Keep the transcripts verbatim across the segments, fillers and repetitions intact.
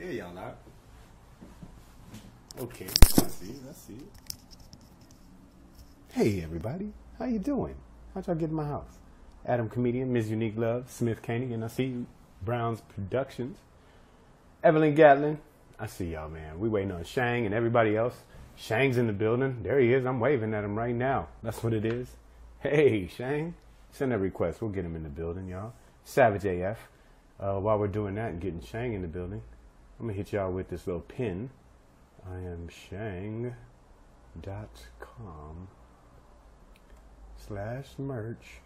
There y'all are. Okay, I see it, I see it. Hey everybody, how you doing? How'd y'all get in my house? Adam Comedian, Miz Unique Love, Smith Caney, and I see you, Brown's Productions. Evelyn Gatlin, I see y'all, man. We waiting on Shang and everybody else. Shang's in the building. There he is. I'm waving at him right now. That's what it is. Hey, Shang. Send a request. We'll get him in the building, y'all. Savage A F. Uh, while we're doing that and getting Shang in the building, I'm going to hit y'all with this little pin. I am Shang dot com slash merch.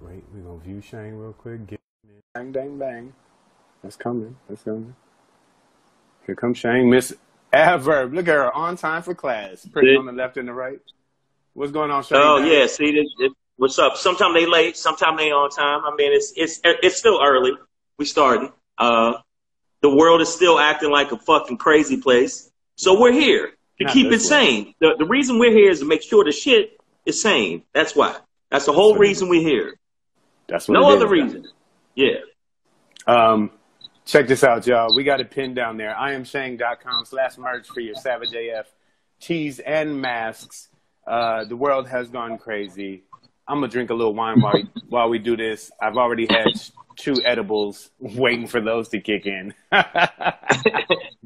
Wait, we're going to view Shang real quick. Get in. Bang, bang, bang. That's coming. That's coming. Here comes Shang. Miss Adverb. Look at her. On time for class. Pretty on the left and the right. What's going on, Shang? Oh, yeah. See, this, this, what's up? Sometimes they late. Sometimes they on time. I mean, it's it's it's still early. We starting. Uh, the world is still acting like a fucking crazy place. So we're here to Not keep it way. sane. The, the reason we're here is to make sure the shit is sane. That's why. That's the whole That's reason we're here. That's what No other is, reason. Guys. Yeah. Um, check this out, y'all. We got a pin down there. I am Shang dot com slash merch for your Savage A F tees and masks. Uh, the world has gone crazy. I'm going to drink a little wine while we, while we do this. I've already had two edibles waiting for those to kick in.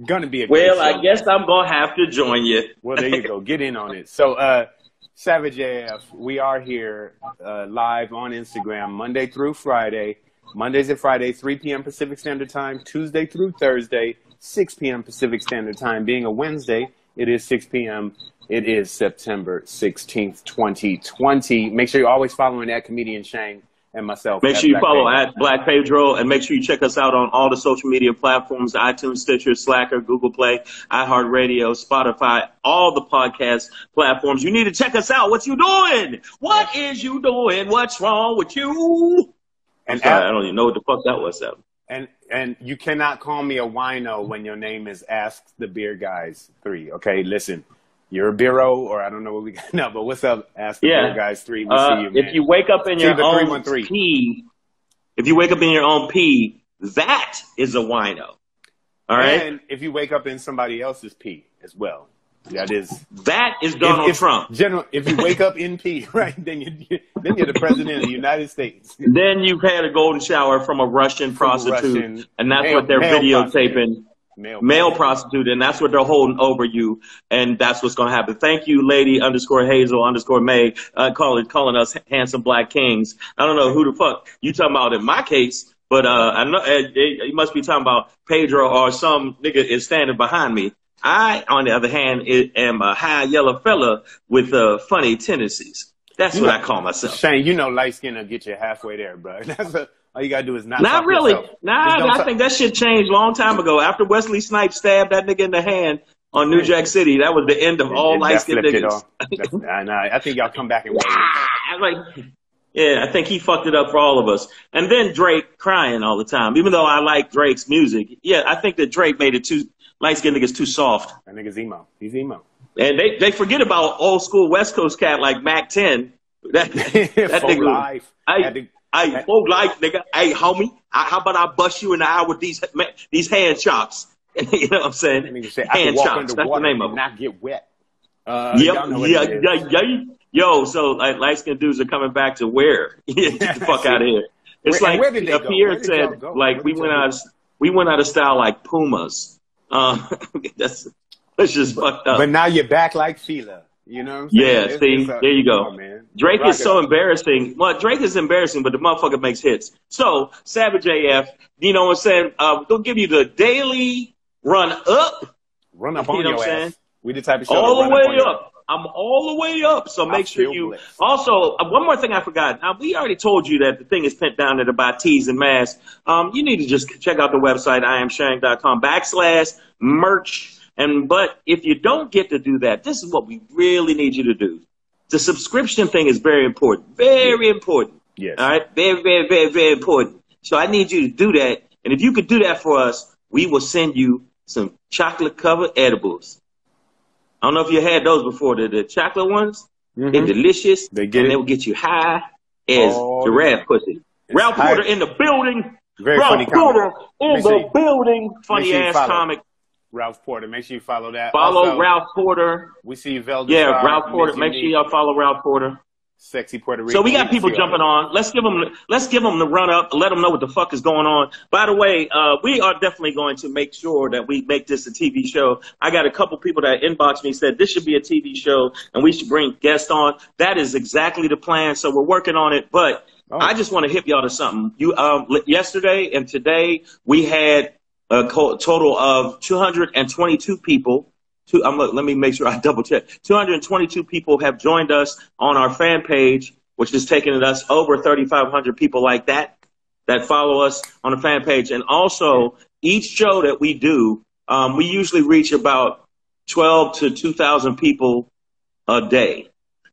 Going to be a Well, show, I man. guess I'm going to have to join you. Well, there you go. Get in on it. So, uh, Savage A F, we are here uh, live on Instagram Monday through Friday. Mondays and Fridays, three p m Pacific Standard Time. Tuesday through Thursday, six p m Pacific Standard Time. Being a Wednesday, it is six p m It is September sixteenth, twenty twenty. Make sure you're always following that comedian Shang and myself. Make sure you Black follow Pedro. at Black Pedro, and make sure you check us out on all the social media platforms, iTunes, Stitcher, Slacker, Google Play, iHeartRadio, Spotify, all the podcast platforms. You need to check us out. What you doing? What is you doing? What's wrong with you? And sorry, Ad, I don't even know what the fuck that was. Adam. And and you cannot call me a wino when your name is Ask the Beer Guys three. Okay, listen, you're a bureau, or I don't know what we got. No, but what's up, Ask the yeah. Beer Guys three? We uh, see you, man. If you wake up in your own pee, if you wake up in your own pee, that is a wino. All right. And if you wake up in somebody else's pee as well, that is that is Donald if, if, Trump. General, if you wake up in pee, right, then you, you then you're the president of the United States. Then you've had a golden shower from a Russian prostitute, Russian, and that's male, what they're male videotaping. Male, male prostitute, and that's what they're holding over you, and that's what's going to happen. Thank you, lady underscore Hazel underscore May, uh, calling calling us handsome black kings. I don't know who the fuck you talking about in my case, but uh, I know it, it, you must be talking about Pedro or some nigga is standing behind me. I, on the other hand, am a high yellow fella with uh, funny tendencies. That's you what know, I call myself. Shane, you know light skin will get you halfway there, bro. That's a, all you got to do is not Not really. Yourself. Nah, I think that shit changed a long time ago. After Wesley Snipes stabbed that nigga in the hand on New Jack City, that was the end of and, all light skin niggas. And I, I think y'all come back and watch it. Yeah, I think he fucked it up for all of us. And then Drake crying all the time. Even though I like Drake's music, yeah, I think that Drake made it too... light-skinned nigga's too soft. That nigga's emo. He's emo. And they, they forget about old-school West Coast cat like Mac ten. That, that nigga. Life. I, I, folk life, nigga. Hey, homie, I, how about I bust you in the eye with these these hand chops? You know what I'm saying? I mean, say, hand chops. That's the name of it. Not get wet. Uh, yep. Yeah, yeah, yeah. Yo, so like, light-skinned dudes are coming back to where? Get the fuck out of here. It's where, like up here said, like we went out, we went out of style like Pumas. Um, that's, that's just but, fucked up. But now you're back like Fila, you know what I'm saying? Yeah, it's, see, it's a, there you go. On, man. Drake Rock is so embarrassing. Well, Drake is embarrassing, but the motherfucker makes hits. So, Savage A F, you know what I'm saying? Uh, they'll give you the daily run up. Run up you on your ass. Saying? We the type of show All the way up. up. I'm all the way up, so make I sure you... Blessed. Also, uh, one more thing I forgot. Now, we already told you that the thing is pent down there to buy tees and masks. Um, you need to just check out the website, I am Shang dot com backslash merch. And But if you don't get to do that, this is what we really need you to do. The subscription thing is very important. Very yes. important. Yes. All right? Very, very, very, very important. So I need you to do that. And if you could do that for us, we will send you some chocolate-covered edibles. I don't know if you had those before, the, the chocolate ones. Mm-hmm. They're delicious. They get and it. They will get you high as oh, giraffe pussy. Ralph Porter in the building. Very Ralph funny Porter comic. in the building. Funny ass comic. Ralph Porter. Make sure you follow that. Follow also, Ralph Porter. We see Velda. Yeah, Ralph Porter. Make sure y'all follow Ralph Porter. Sexy Puerto Rican. So we got people jumping on. Let's give them. Let's give them the run up. Let them know what the fuck is going on. By the way, uh, we are definitely going to make sure that we make this a T V show. I got a couple people that inboxed me said this should be a T V show and we should bring guests on. That is exactly the plan. So we're working on it. But oh. I just want to hip y'all to something. You um, yesterday and today we had a total of two hundred twenty-two people. Two, I'm, let me make sure I double check. two hundred twenty-two people have joined us on our fan page, which is taking us over thirty-five hundred people like that, that follow us on the fan page. And also, each show that we do, um, we usually reach about twelve to two thousand people a day.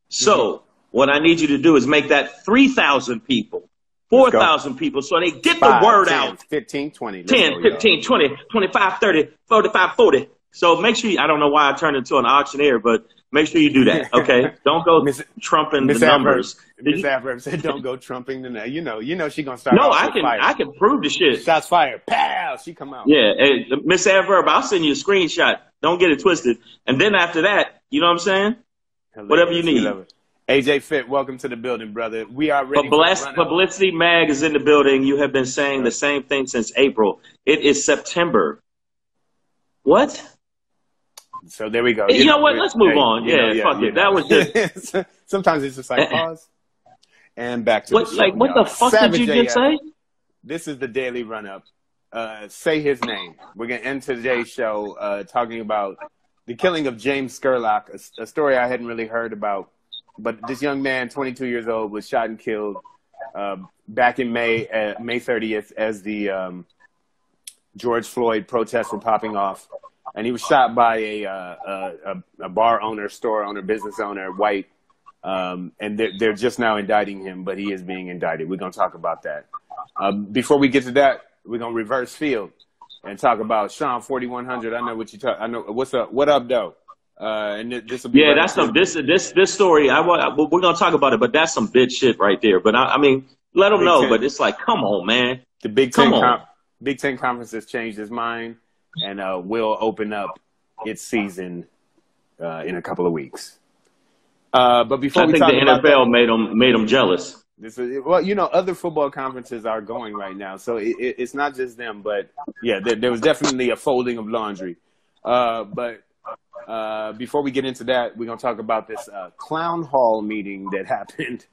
So what I need you to do is make that three thousand people. four thousand people, so they get Five, the word ten, out. fifteen, twenty. ten, fifteen, twenty, twenty-five, thirty, forty-five, forty. So make sure you, I don't know why I turned into an auctioneer, but make sure you do that, okay? Don't go Miss, trumping Miss the numbers. Miss Adverb said don't go trumping the numbers. You know, you know she's going to start No, I can fire. I can prove the shit. Shots fired. Pow! She come out. Yeah, hey, Miss Adverb, I'll send you a screenshot. Don't get it twisted. And then after that, you know what I'm saying? Hilarious. Whatever you need. A J Fit, welcome to the building, brother. We are ready. Publicity, Publicity Mag is in the building. You have been saying the same thing since April. It is September. What? So there we go. You, you know, know what? Let's move hey, on. You know, yeah, yeah, fuck it. Know. That was just. Sometimes it's just like pause and back to what, the show. Like, what the fuck Savage did you just say? This is the daily run up. Uh, say his name. We're gonna end today's show uh, talking about the killing of James Scurlock, a, a story I hadn't really heard about. But this young man, twenty-two years old, was shot and killed uh, back in May, uh, May thirtieth, as the um, George Floyd protests were popping off. And he was shot by a, uh, a, a bar owner, store owner, business owner, white. Um, and they're, they're just now indicting him, but he is being indicted. We're going to talk about that. Um, before we get to that, we're going to reverse field and talk about Sean forty-one hundred. I know what you talk. I know what's up. What up, though? Uh, and this will be yeah, right that's some this this this story. I want we're gonna talk about it, but that's some bitch shit right there. But I, I mean, let them know. But it's like, come on, man. The Big Ten Big Ten Conference has changed its mind, and uh, will open up its season uh, in a couple of weeks. Uh, but before I we think talk the about N F L that, made them made them jealous. This is, well, you know, other football conferences are going right now, so it, it, it's not just them. But yeah, there, there was definitely a folding of laundry. Uh, but Uh, before we get into that, we're going to talk about this uh, clown hall meeting that happened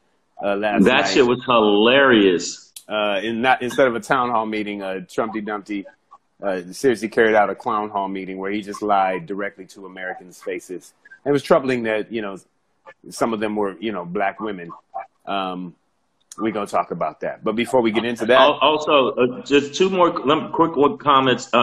uh, last that night. That shit was hilarious. Uh, in not, instead of a town hall meeting, uh, Trumpty Dumpty uh, seriously carried out a clown hall meeting where he just lied directly to Americans' faces. And it was troubling that, you know, some of them were, you know, black women. Um, we're going to talk about that. But before we get into that. Also, uh, just two more quick comments. Uh,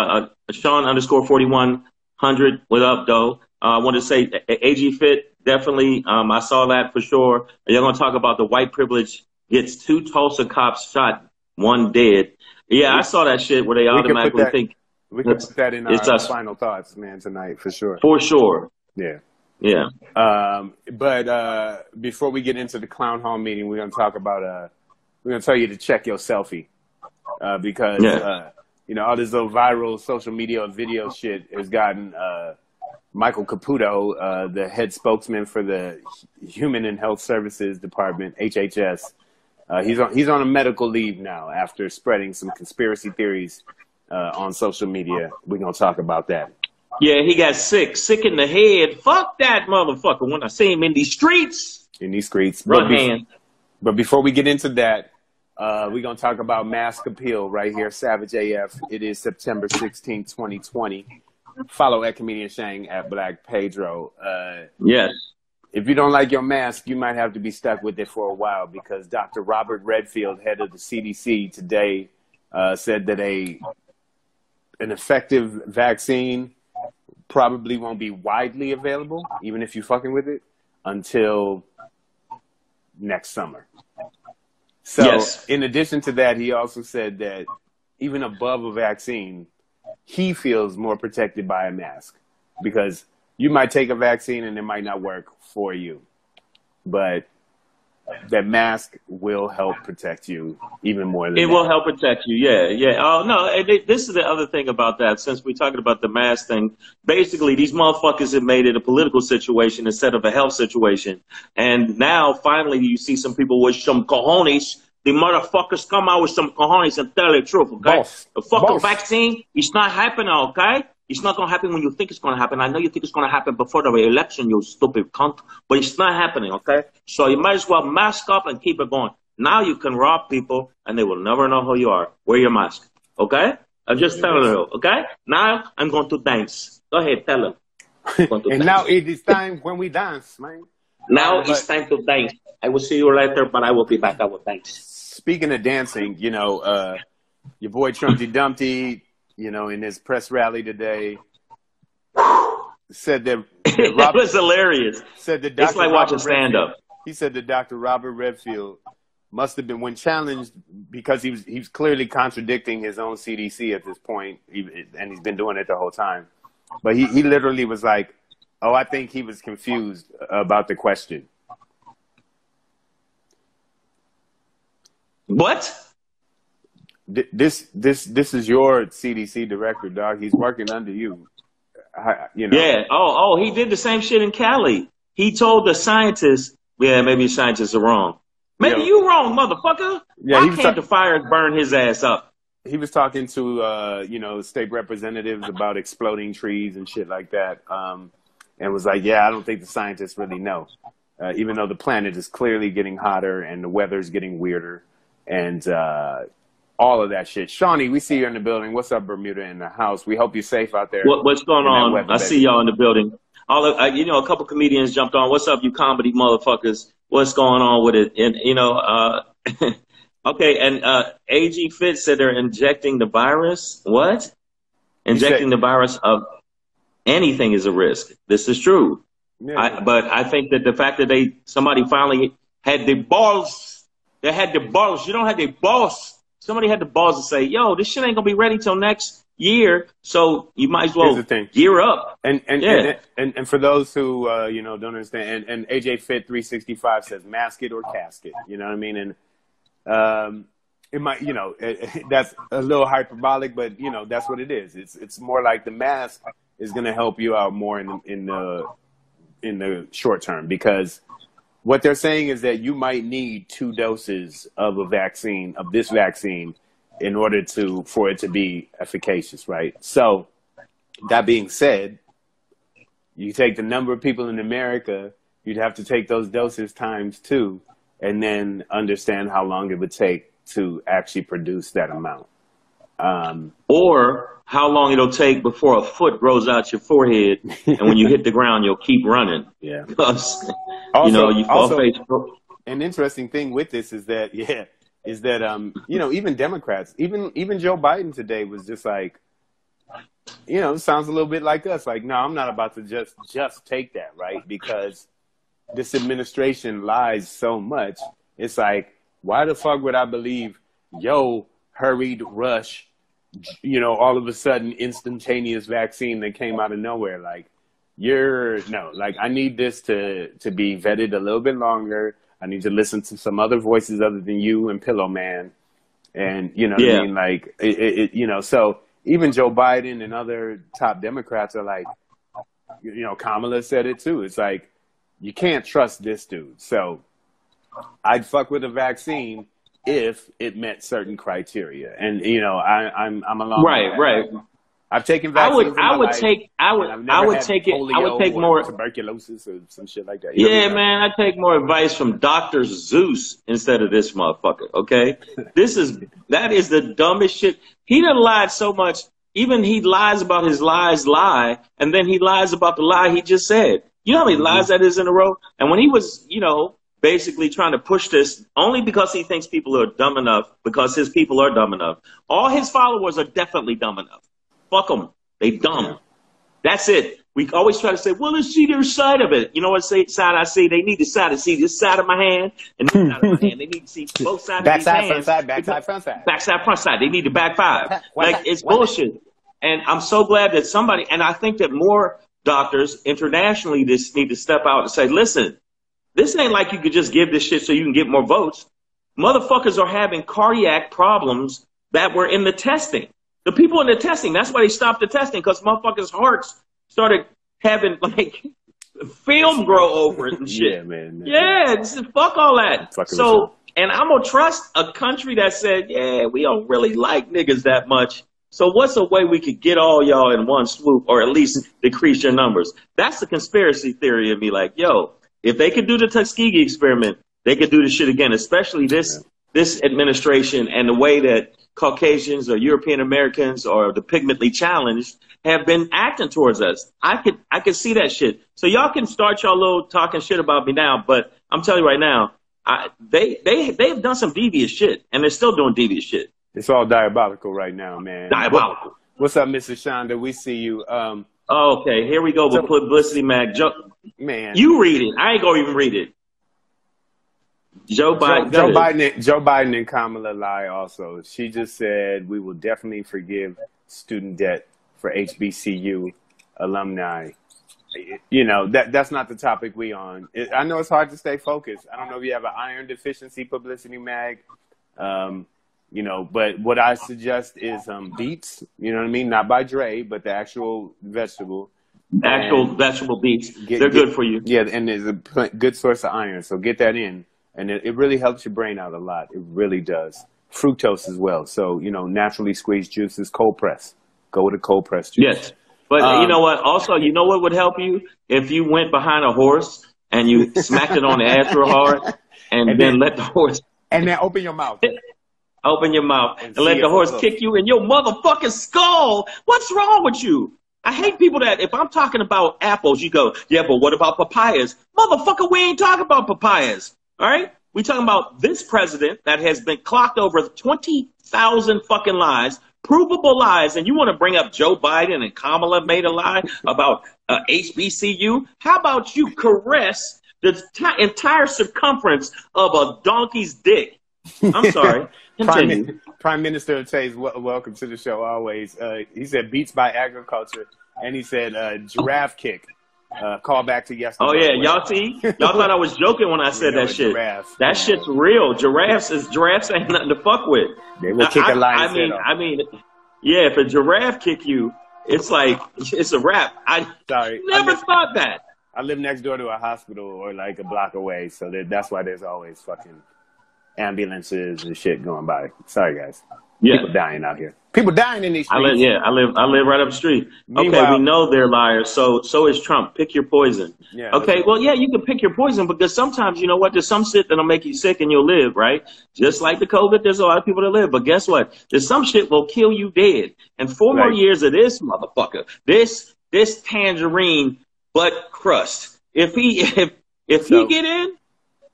uh, Sean underscore forty-one. one hundred, what up, though? Uh, I want to say A G Fit, definitely. Um, I saw that for sure. You're going to talk about the white privilege gets two Tulsa cops shot, one dead. Yeah, I saw that shit where they automatically that, think. We can put that in our us. final thoughts, man, tonight, for sure. For sure. Yeah. Yeah. Um, but uh, before we get into the clown hall meeting, we're going to talk about, uh, we're going to tell you to check your selfie uh, because. Yeah. Uh, You know, all this little viral social media video shit has gotten uh, Michael Caputo, uh, the head spokesman for the Human and Health Services Department, H H S. Uh, he's on he's on a medical leave now after spreading some conspiracy theories uh, on social media. We're gonna talk about that. Yeah, he got sick, sick in the head. Fuck that motherfucker. When I see him in these streets, in these streets, run but, be hand. but before we get into that. Uh, we're going to talk about mask appeal right here, Savage A F. It is September sixteenth, twenty twenty. Follow at Comedian Shang at Black Pedro. Uh, yes. If you don't like your mask, you might have to be stuck with it for a while because Doctor Robert Redfield, head of the C D C, today uh, said that a an effective vaccine probably won't be widely available, even if you're fucking with it, until next summer. So yes. In addition to that, he also said that even above a vaccine, he feels more protected by a mask because you might take a vaccine and it might not work for you. But that mask will help protect you even more than it that. Will help protect you. Yeah, yeah. Oh no, and they, this is the other thing about that. Since we're talking about the mask thing, basically these motherfuckers have made it a political situation instead of a health situation. And now finally, you see some people with some cojones. The motherfuckers come out with some cojones and tell the truth. Okay, boss. The fucking boss. Vaccine, it's not happening. Okay. It's not going to happen when you think it's going to happen. I know you think it's going to happen before the election, you stupid cunt. But it's not happening, okay? So you might as well mask up and keep it going. Now you can rob people, and they will never know who you are. Wear your mask, okay? I'm just telling you, okay? Now I'm going to dance. Go ahead, tell them. And dance. Now it is time when we dance, man. Now but it's time to dance. I will see you later, but I will be back. I will dance. Speaking of dancing, you know, uh, your boy Trumpty Dumpty, you know, in his press rally today, said that, that Robert, it was hilarious. Said that Doctor It's like Robert watching stand-up. He said that Doctor Robert Redfield must have been, when challenged, because he was he was clearly contradicting his own C D C at this point, and he's been doing it the whole time. But he, he literally was like, "Oh, I think he was confused about the question." What? This this this is your C D C director, dog. He's working under you. You know. Yeah. Oh, oh, he did the same shit in Cali. He told the scientists, yeah, maybe scientists are wrong. Maybe yeah. you wrong, motherfucker. Yeah, I came to fire and burn his ass up. He was talking to, uh, you know, state representatives about exploding trees and shit like that. Um, and was like, yeah, I don't think the scientists really know. Uh, even though the planet is clearly getting hotter and the weather's getting weirder. And, uh, all of that shit. Shawnee, we see you in the building. What's up, Bermuda, in the house? We hope you're safe out there. What, what's going on? Weather, I baby. See y'all in the building. All of, uh, you know, a couple comedians jumped on. What's up, you comedy motherfuckers? What's going on with it? And, you know, uh, okay, and uh, A G Fitz said they're injecting the virus. What? Injecting said, the virus of anything is a risk. This is true. Yeah. I, but I think that the fact that they somebody finally had the balls, they had the balls. You don't have the balls. Somebody had the balls to say, yo, this shit ain't going to be ready till next year, so you might as well gear up. And and, yeah. and, and and for those who, uh, you know, don't understand, and, and A J Fit three sixty-five says mask it or cask it, you know what I mean? And um, it might, you know, it, it, that's a little hyperbolic, but, you know, that's what it is. It's it's more like the mask is going to help you out more in the, in the, in the short term, because what they're saying is that you might need two doses of a vaccine, of this vaccine, in order to, for it to be efficacious, right? So that being said, you take the number of people in America, you'd have to take those doses times two, and then understand how long it would take to actually produce that amount. Um, or how long it'll take before a foot grows out your forehead, and when you hit the ground, you'll keep running. Yeah. Because, also, you know, you fall face. An interesting thing with this is that, yeah, is that, um, you know, even Democrats, even, even Joe Biden today was just like, you know, sounds a little bit like us. Like, no, I'm not about to just, just take that, right? Because this administration lies so much. It's like, why the fuck would I believe, yo, hurried rush, you know, all of a sudden instantaneous vaccine that came out of nowhere? Like, you're no, like, I need this to to be vetted a little bit longer. I need to listen to some other voices other than you and Pillow Man, and you know what yeah. I mean, like it, it, you know. So even Joe Biden and other top Democrats are like, you know, Kamala said it too. It's like, you can't trust this dude. So I'd fuck with a vaccine if it met certain criteria, and you know, I, I'm I'm along right, that. right. I've taken vaccines. I would I would take I would I would take it. I would take more tuberculosis or some shit like that. You yeah, man, I take more advice from Doctor Zeus instead of this motherfucker. Okay, this is that is the dumbest shit. He done lied so much. Even he lies about his lies lie, and then he lies about the lie he just said. You know how many mm-hmm. lies that is in a row? And when he was, you know, basically trying to push this only because he thinks people are dumb enough, because his people are dumb enough. All his followers are definitely dumb enough. Fuck them. They dumb. That's it. We always try to say, well, let's see their side of it. You know what side I see? They need to side to see this side of my hand and this side of my hand. They need to see both sides back of my hand. Backside, front side, backside, front side. Backside, front side. They need the back five. Like, it's bullshit. And I'm so glad that somebody, and I think that more doctors internationally just need to step out and say, listen, This ain't like you could just give this shit so you can get more votes. Motherfuckers are having cardiac problems that were in the testing. The people in the testing, that's why they stopped the testing, because motherfuckers' hearts started having, like, film grow over it and shit. Yeah, man. man yeah, just fuck all that. So, and I'm going to trust a country that said, yeah, we don't really like niggas that much. So what's a way we could get all y'all in one swoop, or at least decrease your numbers? That's the conspiracy theory of me, like, yo, if they could do the Tuskegee experiment, they could do the shit again, especially this yeah. this administration and the way that Caucasians or European Americans or the pigmently challenged have been acting towards us. I could I could see that shit. So y'all can start y'all little talking shit about me now, but I'm telling you right now, I, they they they have done some devious shit, and they're still doing devious shit. It's all diabolical right now, man. Diabolical. What's up, Missus Shonda? We see you. Um, oh, okay, here we go with so, Publicity Mag. Joe, man, you read it. I ain't gonna even read it. Joe Biden. Joe, Joe Biden. Joe Biden and Kamala lie. Also, she just said we will definitely forgive student debt for H B C U alumni. You know that that's not the topic we on. It, I know it's hard to stay focused. I don't know if you have an iron deficiency, Publicity Mag. Um, You know, but what I suggest is um, beets, you know what I mean? Not by Dre, but the actual vegetable. Actual and vegetable beets. Get, They're get, good for you. Yeah, and it's a good source of iron, so get that in. And it, it really helps your brain out a lot. It really does. Fructose as well. So, you know, naturally squeezed juices, cold press. Go with a cold press juice. Yes, but um, you know what? Also, you know what would help you? If you went behind a horse and you smacked it on the ass real hard and, and then, then let the horse... And then open your mouth. Open your mouth and, and let the horse kick you in your motherfucking skull. What's wrong with you? I hate people that, if I'm talking about apples, you go, yeah, but what about papayas? Motherfucker, we ain't talking about papayas, all right? We talking about this president that has been clocked over twenty thousand fucking lies, provable lies, and you want to bring up Joe Biden and Kamala made a lie about uh, H B C U? How about you caress the entire circumference of a donkey's dick? I'm sorry. Prime, Prime Minister says, welcome to the show always. Uh, he said, beats by agriculture. And he said, uh, giraffe kick. Uh, call back to yesterday. Oh, yeah. Y'all see? Y'all thought I was joking when I said you know, that shit. Giraffe. That shit's real. Giraffes is giraffes ain't nothing to fuck with. They will now, kick I, a lion's I mean, head off. I mean, yeah, if a giraffe kick you, it's like, it's a wrap. I sorry, never I live, thought that. I live next door to a hospital or like a block away. So that, that's why there's always fucking... ambulances and shit going by. Sorry, guys. Yeah. People dying out here. People dying in these streets. I live, yeah, I live, I live right up the street. Meanwhile, okay, we know they're liars, so so is Trump. Pick your poison. Yeah, okay, well, yeah, you can pick your poison because sometimes, you know what, there's some shit that'll make you sick and you'll live, right? Just like the COVID, there's a lot of people that live, but guess what? There's some shit will kill you dead. And four right. more years of this motherfucker, this this tangerine butt crust. If he, if, if so, he get in,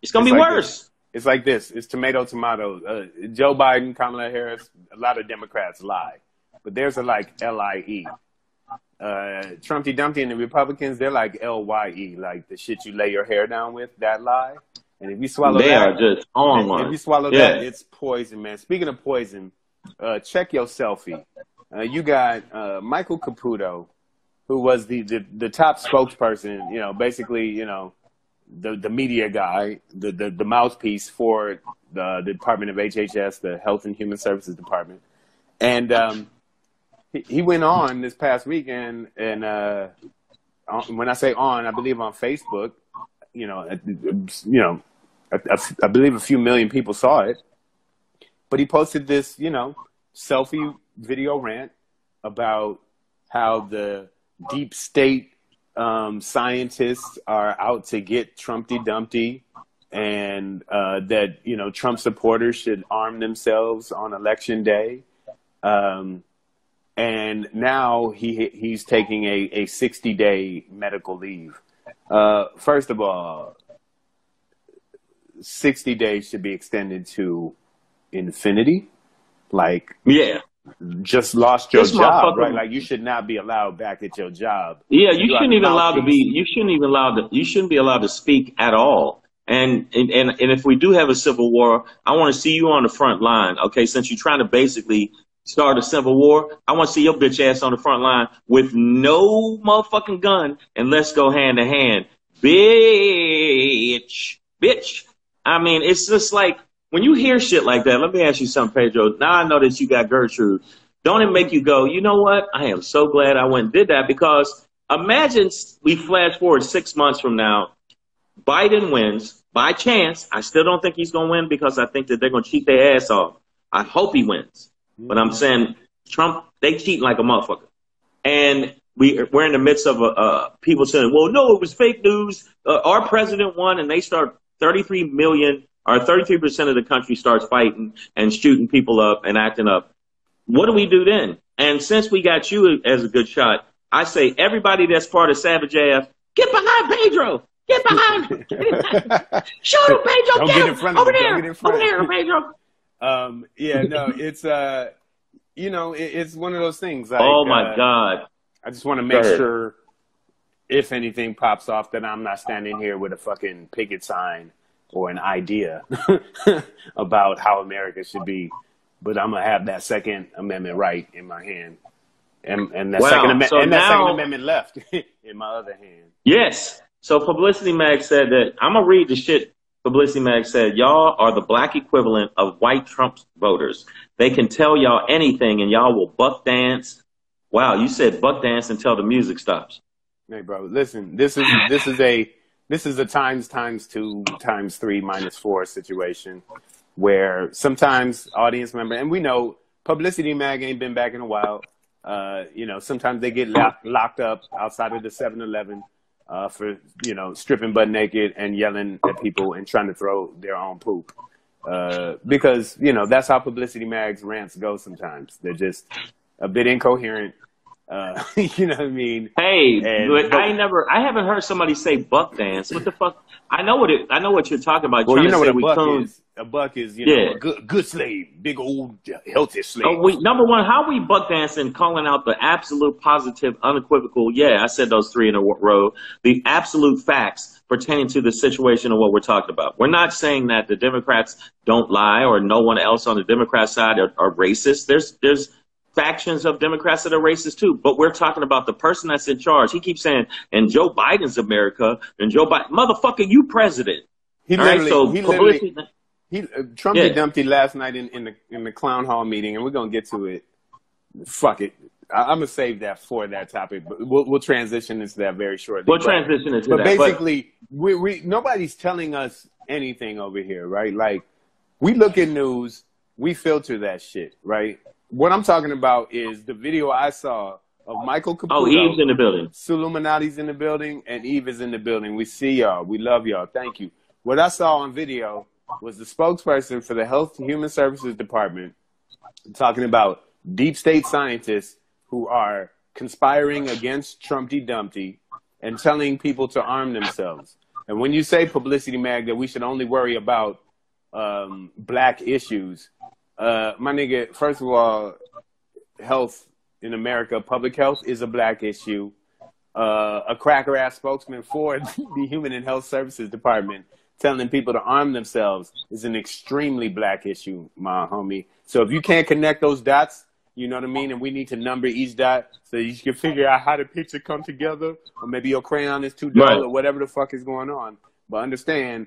it's going to be like worse. This. It's like this. It's tomato, tomato. Uh, Joe Biden, Kamala Harris, a lot of Democrats lie. But there's a like L I E. Uh, Trumpty Dumpty and the Republicans, they're like L Y E, like the shit you lay your hair down with, that lie. And if you swallow they that, are just on if you swallow yeah. that, it's poison, man. Speaking of poison, uh, check your selfie. Uh, you got uh, Michael Caputo, who was the, the, the top spokesperson, you know, basically, you know, the the media guy, the, the, the mouthpiece for the, the Department of H H S, the Health and Human Services Department. And um, he, he went on this past weekend, and uh, on, when I say on, I believe on Facebook, you know, you know, I, I, I believe a few million people saw it. But he posted this, you know, selfie video rant about how the deep state Um, scientists are out to get Trumpty Dumpty, and uh, that, you know, Trump supporters should arm themselves on election day. Um, and now he he's taking a, a sixty day medical leave. Uh, first of all, sixty days should be extended to infinity. Like, yeah. Just lost your job, right? Like you should not be allowed back at your job. Yeah, you, you shouldn't even allowed to be. You shouldn't even allowed to. You shouldn't be allowed to speak at all. And and and, and if we do have a civil war, I want to see you on the front line. Okay, since you're trying to basically start a civil war, I want to see your bitch ass on the front line with no motherfucking gun, and let's go hand to hand. bitch, bitch. I mean, it's just like when you hear shit like that. Let me ask you something, Pedro. Now I know that you got Gertrude. Don't it make you go, you know what? I am so glad I went and did that, because imagine we flash forward six months from now. Biden wins by chance. I still don't think he's going to win, because I think that they're going to cheat their ass off. I hope he wins. Mm-hmm. But I'm saying Trump, they cheating like a motherfucker. And we, we're in the midst of uh, people saying, well, no, it was fake news. Uh, our president won, and they start thirty-three million or thirty-three percent of the country starts fighting and shooting people up and acting up. What do we do then? And since we got you as a good shot, I say everybody that's part of Savage A F, get behind Pedro. Get behind him. Get him. Shoot him, Pedro. Don't get, get in front him. Of Over him. There. Over there, Pedro. Um, yeah, no, it's, uh, you know, it, it's one of those things. Like, oh, my uh, God. I just want to make sure, if anything pops off, that I'm not standing here with a fucking picket sign or an idea about how America should be. But I'm going to have that Second Amendment right in my hand. And, and, that, wow. second so and now, that Second Amendment left in my other hand. Yes. So Publicity Mag said that, I'm going to read the shit Publicity Mag said, y'all are the black equivalent of white Trump voters. They can tell y'all anything and y'all will buck dance. Wow, you said buck dance until the music stops. Hey, bro, listen, this is this is a this is a times times two times three minus four situation where sometimes audience member, and we know Publicity Mag ain't been back in a while. Uh, you know, sometimes they get lock, locked up outside of the seven eleven. Uh, for, you know, stripping butt naked and yelling at people and trying to throw their own poop. Uh, because, you know, that's how Publicity Mag's rants go sometimes. They're just a bit incoherent. Uh, you know what I mean? Hey, and, but I never, I haven't heard somebody say buck dance. What the fuck? I know what it, I know what you're talking about. Well, trying you know to say what a buck coon. Is. A buck is, you know, yeah. a good, good slave, big old healthy slave. Oh, we, number one, how are we buck dancing, calling out the absolute positive, unequivocal, yeah, I said those three in a row, the absolute facts pertaining to the situation of what we're talking about. We're not saying that the Democrats don't lie or no one else on the Democrat side are, are racist. There's, there's, factions of Democrats that are racist too, but we're talking about the person that's in charge. He keeps saying, and Joe Biden's America, and Joe Biden, motherfucker, you president. He All literally, right, so he, he uh, Trumpty yeah. Dumpty last night in, in the in the clown hall meeting, and we're gonna get to it. Fuck it, I, I'm gonna save that for that topic, but we'll we'll transition into that very shortly. We'll but, transition into but that. Basically, but basically, we nobody's telling us anything over here, right? Like, we look at news, we filter that shit, right? What I'm talking about is the video I saw of Michael Caputo. Oh, Eve's in the building. Suluminati's in the building, and Eve is in the building. We see y'all. We love y'all. Thank you. What I saw on video was the spokesperson for the Health and Human Services Department talking about deep state scientists who are conspiring against Trumpty Dumpty and telling people to arm themselves. And when you say, Publicity Mag, that we should only worry about um, black issues, Uh, my nigga, first of all, health in America, public health is a black issue. Uh, a cracker-ass spokesman for the Human and Health Services Department telling people to arm themselves is an extremely black issue, my homie. So if you can't connect those dots, you know what I mean? And we need to number each dot so you can figure out how the picture come together, or maybe your crayon is too dull, right, or whatever the fuck is going on. But understand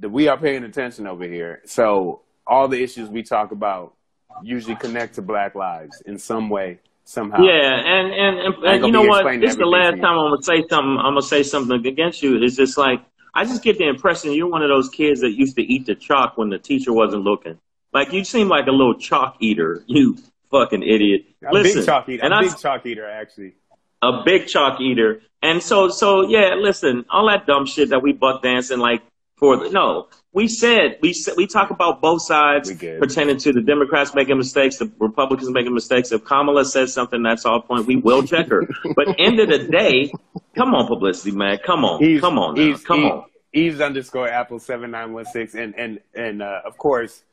that we are paying attention over here. So all the issues we talk about usually connect to black lives in some way, somehow. Yeah, and, and, and, and you know what? This is the last time I'm going to say something. I'm going to say something against you. It's just like, I just get the impression you're one of those kids that used to eat the chalk when the teacher wasn't looking. Like, you seem like a little chalk eater, you fucking idiot. I'm a big chalk eater. I'm a big chalk eater, actually. A big chalk eater. And so, so yeah, listen, all that dumb shit that we buck dancing like, for no, we said we said, we talk about both sides pretending to the Democrats making mistakes, the Republicans making mistakes. If Kamala says something that's off point, we will check her. But end of the day, come on, Publicity Mag, come on, Eve's, come on, Eve's, come Eve's, on. Eve's underscore Apple seven nine one six, and and and uh, of course,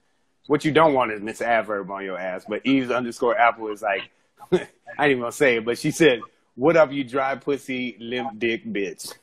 what you don't want is Miss Adverb on your ass. But Eve's underscore Apple is like, I ain't even gonna say it, but she said, "What up, you dry pussy, limp dick bitch?"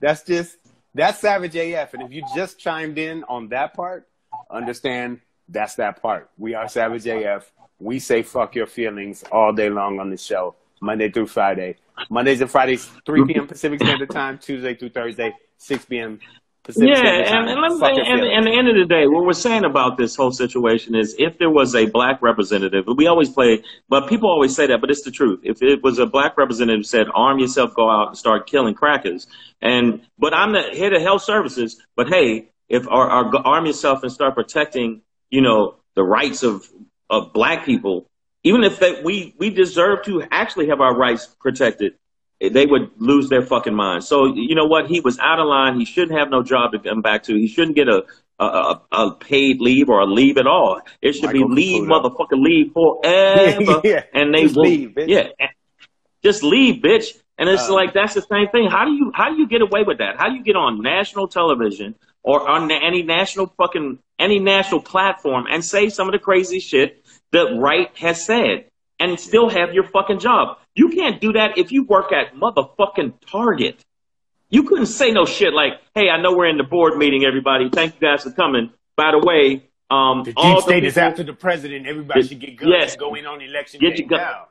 That's just. That's Savage A F, and if you just chimed in on that part, understand that's that part. We are Savage A F. We say fuck your feelings all day long on this show, Monday through Friday. Mondays and Fridays, three p m Pacific Standard Time. Tuesday through Thursday, six p m Pacific yeah, Standard Time. Yeah, and, and, let me, and, and the end of the day, what we're saying about this whole situation is if there was a black representative, we always play, but people always say that, but it's the truth. If it was a black representative who said, arm yourself, go out and start killing crackers. And, but I'm the head of health services, but hey, if our, our arm yourself and start protecting, you know, the rights of, of black people, even if they, we, we deserve to actually have our rights protected, they would lose their fucking mind. So, you know what? He was out of line. He shouldn't have no job to come back to. He shouldn't get a, a, a paid leave or a leave at all. It should Michael be leave, Caputo. Motherfucking leave forever. yeah. And they just will, leave, bitch. Yeah. Just leave, bitch. And it's um, like, that's the same thing. How do you, how do you get away with that? How do you get on national television or on any national fucking, any national platform and say some of the crazy shit the right has said and still have your fucking job? You can't do that if you work at motherfucking Target. You couldn't say no shit like, hey, I know we're in the board meeting, everybody. Thank you guys for coming. By the way, um, the deep all state the is after the president. Everybody the, should get guns yes, going on election get day. Your gun. Now,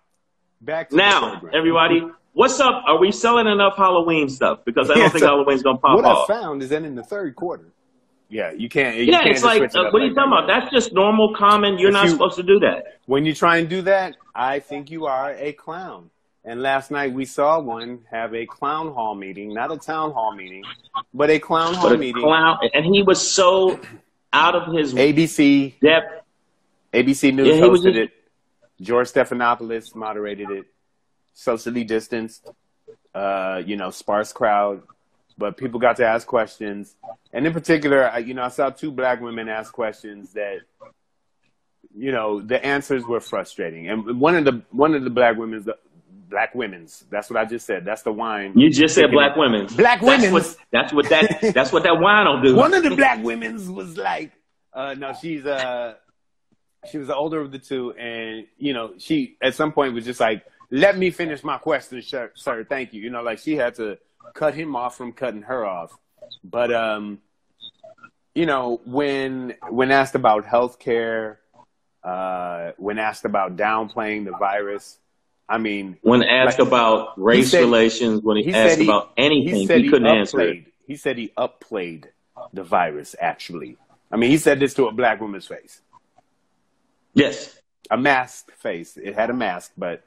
back to now everybody, what's up? Are we selling enough Halloween stuff? Because I don't yeah, think so, Halloween's going to pop what off. What I found is that in the third quarter. Yeah, you can't. You yeah, can't it's like, it uh, what are you like talking about? That. That's just normal, common. You're if not you, supposed to do that. When you try and do that, I think you are a clown. And last night we saw one have a clown hall meeting, not a town hall meeting, but a clown hall a meeting. Clown, and he was so out of his A B C depth. A B C News yeah, hosted just, it. George Stephanopoulos moderated it. Socially distanced, uh, you know, sparse crowd. But people got to ask questions. And in particular, I, you know, I saw two black women ask questions that, you know, the answers were frustrating. And one of the one of the black women's, the, black women's, that's what I just said. That's the wine. You just said black women's. Black women's. That's what, that's what that that's what that wine will do. One of the black women's was like, uh, no, she's uh, she was the older of the two. And, you know, she at some point was just like, let me finish my question, sir. sir thank you. You know, like she had to cut him off from cutting her off. But, um, you know, when when asked about health care, uh, when asked about downplaying the virus, I mean. When asked like, about race said, relations, when he, he asked he, about anything, he, he couldn't he answer it. He said he upplayed the virus, actually. I mean, he said this to a black woman's face. Yes. A masked face. It had a mask, but.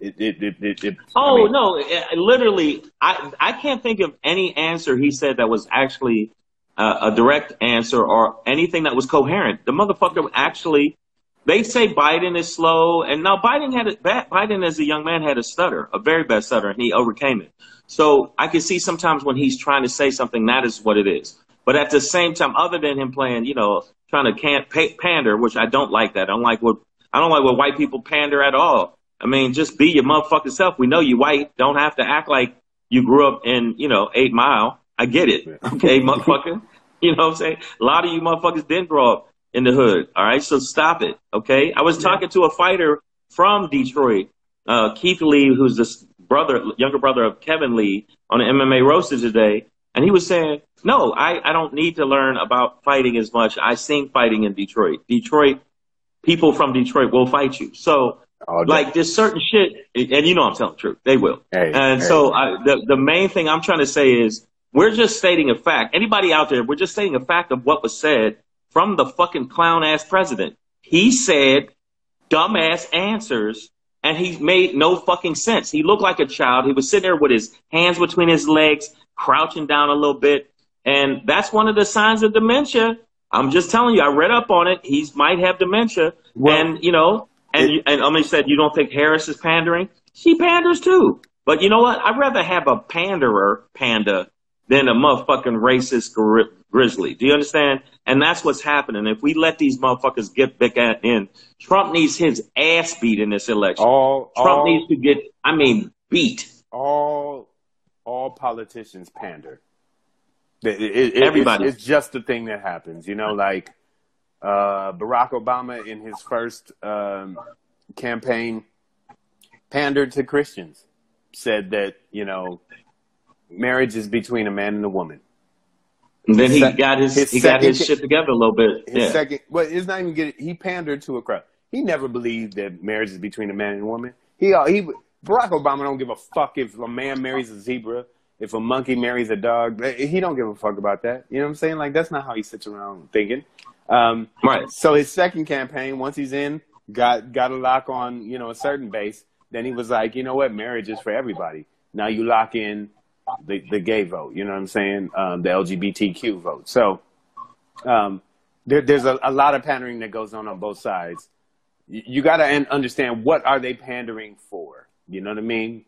It, it, it, it, it, oh, I mean, no, it, literally, I, I can't think of any answer he said that was actually uh, a direct answer or anything that was coherent. The motherfucker actually, they say Biden is slow. And now Biden had a, Biden as a young man had a stutter, a very bad stutter, and he overcame it. So I can see sometimes when he's trying to say something, that is what it is. But at the same time, other than him playing, you know, trying to can't pander, which I don't like that. I don't like what, I don't like what white people pander at all. I mean, just be your motherfucking self. We know you white. Don't have to act like you grew up in, you know, Eight Mile. I get it. Okay, motherfucker. You know what I'm saying? A lot of you motherfuckers didn't grow up in the hood. All right, so stop it. Okay? I was yeah. talking to a fighter from Detroit, uh, Keith Lee, who's this brother, younger brother of Kevin Lee, on the M M A Roaster today. And he was saying, no, I, I don't need to learn about fighting as much. I seen fighting in Detroit. Detroit, people from Detroit will fight you. So... like there's certain shit, and you know I'm telling the truth. They will. Hey, and hey. so I, the, the main thing I'm trying to say is we're just stating a fact. Anybody out there, we're just stating a fact of what was said from the fucking clown-ass president. He said dumb-ass answers, and he made no fucking sense. He looked like a child. He was sitting there with his hands between his legs, crouching down a little bit, and that's one of the signs of dementia. I'm just telling you, I read up on it. He might have dementia, well, and, you know... And, you, and Omni said, you don't think Harris is pandering? She panders too. But you know what? I'd rather have a panderer panda than a motherfucking racist gri grizzly. Do you understand? And that's what's happening. If we let these motherfuckers get back in, Trump needs his ass beat in this election. All, Trump all, needs to get, I mean, beat. All all politicians pander. It, it, it, Everybody. It's, it's just the thing that happens. You know, like. Uh, Barack Obama in his first um, campaign pandered to Christians, said that, you know, marriage is between a man and a woman. And then he got his, his he second, got his shit together a little bit. His yeah. second, well, it's not even good. He pandered to a crowd. He never believed that marriage is between a man and a woman. He he Barack Obama don't give a fuck if a man marries a zebra, if a monkey marries a dog. He don't give a fuck about that. You know what I'm saying? Like, that's not how he sits around thinking. Um, right. So his second campaign, once he's in, got got a lock on, you know, a certain base. Then he was like, you know what? Marriage is for everybody. Now you lock in the, the gay vote. You know what I'm saying? Um, the L G B T Q vote. So um, there, there's a, a lot of pandering that goes on on both sides. You, you got to understand, what are they pandering for? You know what I mean?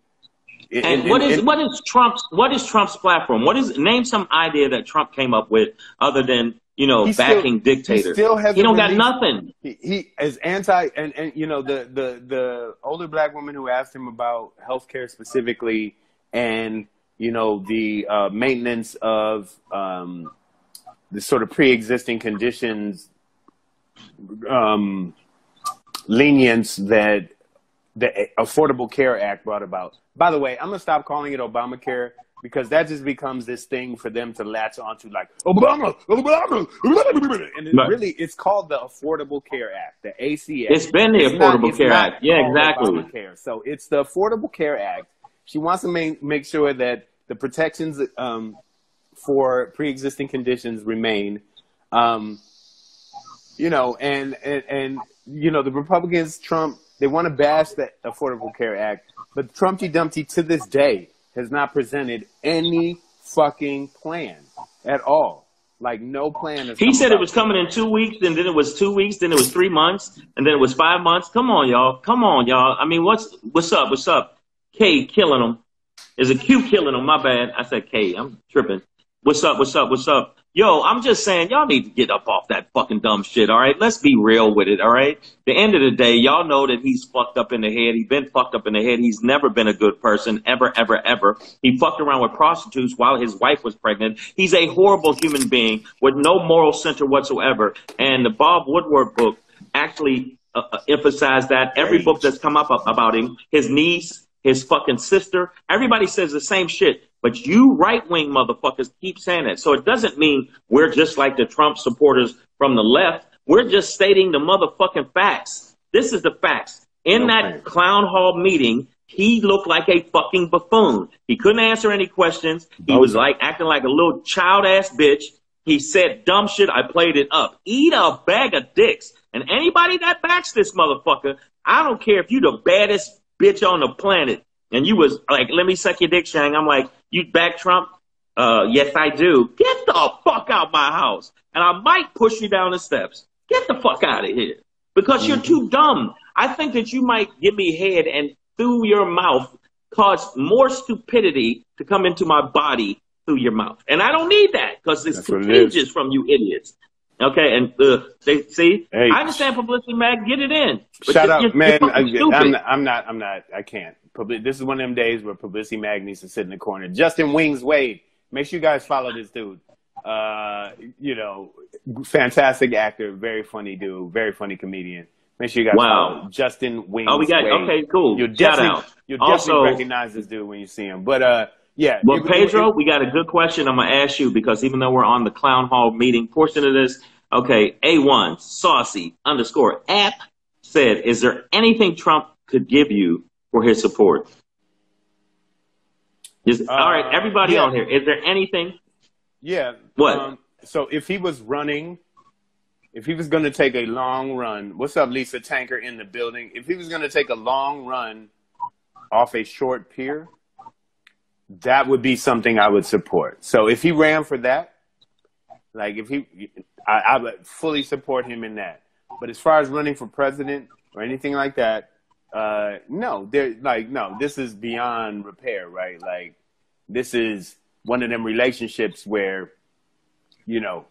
It, and it, what is it, what is Trump's what is Trump's platform? What is name some idea that Trump came up with other than, you know, backing still, dictators? He, still he don't released, got nothing. He, he is anti, and, and you know, the, the, the older black woman who asked him about healthcare specifically, and, you know, the uh, maintenance of um, the sort of pre-existing conditions um, lenience that the Affordable Care Act brought about. By the way, I'm going to stop calling it Obamacare, because that just becomes this thing for them to latch onto, like, Obama, Obama, Obama. And it really, it's called the Affordable Care Act, the A C A. It's been the it's Affordable not, Care Act. Yeah, exactly. Obamacare. So it's the Affordable Care Act. She wants to make, make sure that the protections um, for pre-existing conditions remain, um, you know, and, and, and, you know, the Republicans, Trump, they want to bash the Affordable Care Act, but Trumpty Dumpty to this day has not presented any fucking plan at all. Like, no plan. He said it was coming in two weeks, and then it was two weeks, then it was three months, and then it was five months. Come on, y'all. Come on, y'all. I mean, what's what's up? What's up? K killing him. Is a Q killing him? My bad. I said K. I'm tripping. What's up? What's up? What's up? Yo, I'm just saying, y'all need to get up off that fucking dumb shit, all right? Let's be real with it, all right? The end of the day, y'all know that he's fucked up in the head. He's been fucked up in the head. He's never been a good person, ever, ever, ever. He fucked around with prostitutes while his wife was pregnant. He's a horrible human being with no moral center whatsoever. And the Bob Woodward book actually uh, emphasized that. Every book that's come up about him, his niece, his fucking sister, everybody says the same shit. But you right-wing motherfuckers keep saying it. So it doesn't mean we're just like the Trump supporters from the left. We're just stating the motherfucking facts. This is the facts. In that clown hall meeting, he looked like a fucking buffoon. He couldn't answer any questions. He was like acting like a little child-ass bitch. He said dumb shit. I played it up. Eat a bag of dicks. And anybody that backs this motherfucker, I don't care if you the baddest bitch on the planet, and you was like, let me suck your dick, Shang. I'm like, you back Trump? Uh, yes, I do. Get the fuck out my house. And I might push you down the steps. Get the fuck out of here. Because you're too dumb. I think that you might give me head and through your mouth cause more stupidity to come into my body through your mouth. And I don't need that, because it's contagious from you idiots. Okay, and uh, they see. Hey, I understand publicity, man. Get it in. Shut up, you're, man. You're I, I'm, not, I'm not. I'm not. I can't. Publi this is one of them days where publicity mag needs to sit in the corner. Justin Wings Wade. Make sure you guys follow this dude. Uh, you know, fantastic actor, very funny dude, very funny comedian. Make sure you guys wow. follow Justin Wings. Oh, we got Wade. Okay, cool. You'll definitely, you'll definitely also recognize this dude when you see him. But uh. Yeah. Well, it, Pedro, it, it, we got a good question I'm going to ask you, because even though we're on the clown hall meeting portion of this, okay, A one, saucy, underscore, app said, is there anything Trump could give you for his support? Is, uh, all right, everybody yeah. on here, is there anything? Yeah. What? Um, so if he was running, if he was going to take a long run, what's up, Lisa Tanker in the building? If he was going to take a long run off a short pier, that would be something I would support. So if he ran for that, like if he, I, I would fully support him in that. But as far as running for president or anything like that, uh, no, there, like, no, this is beyond repair, right? Like, this is one of them relationships where, you know,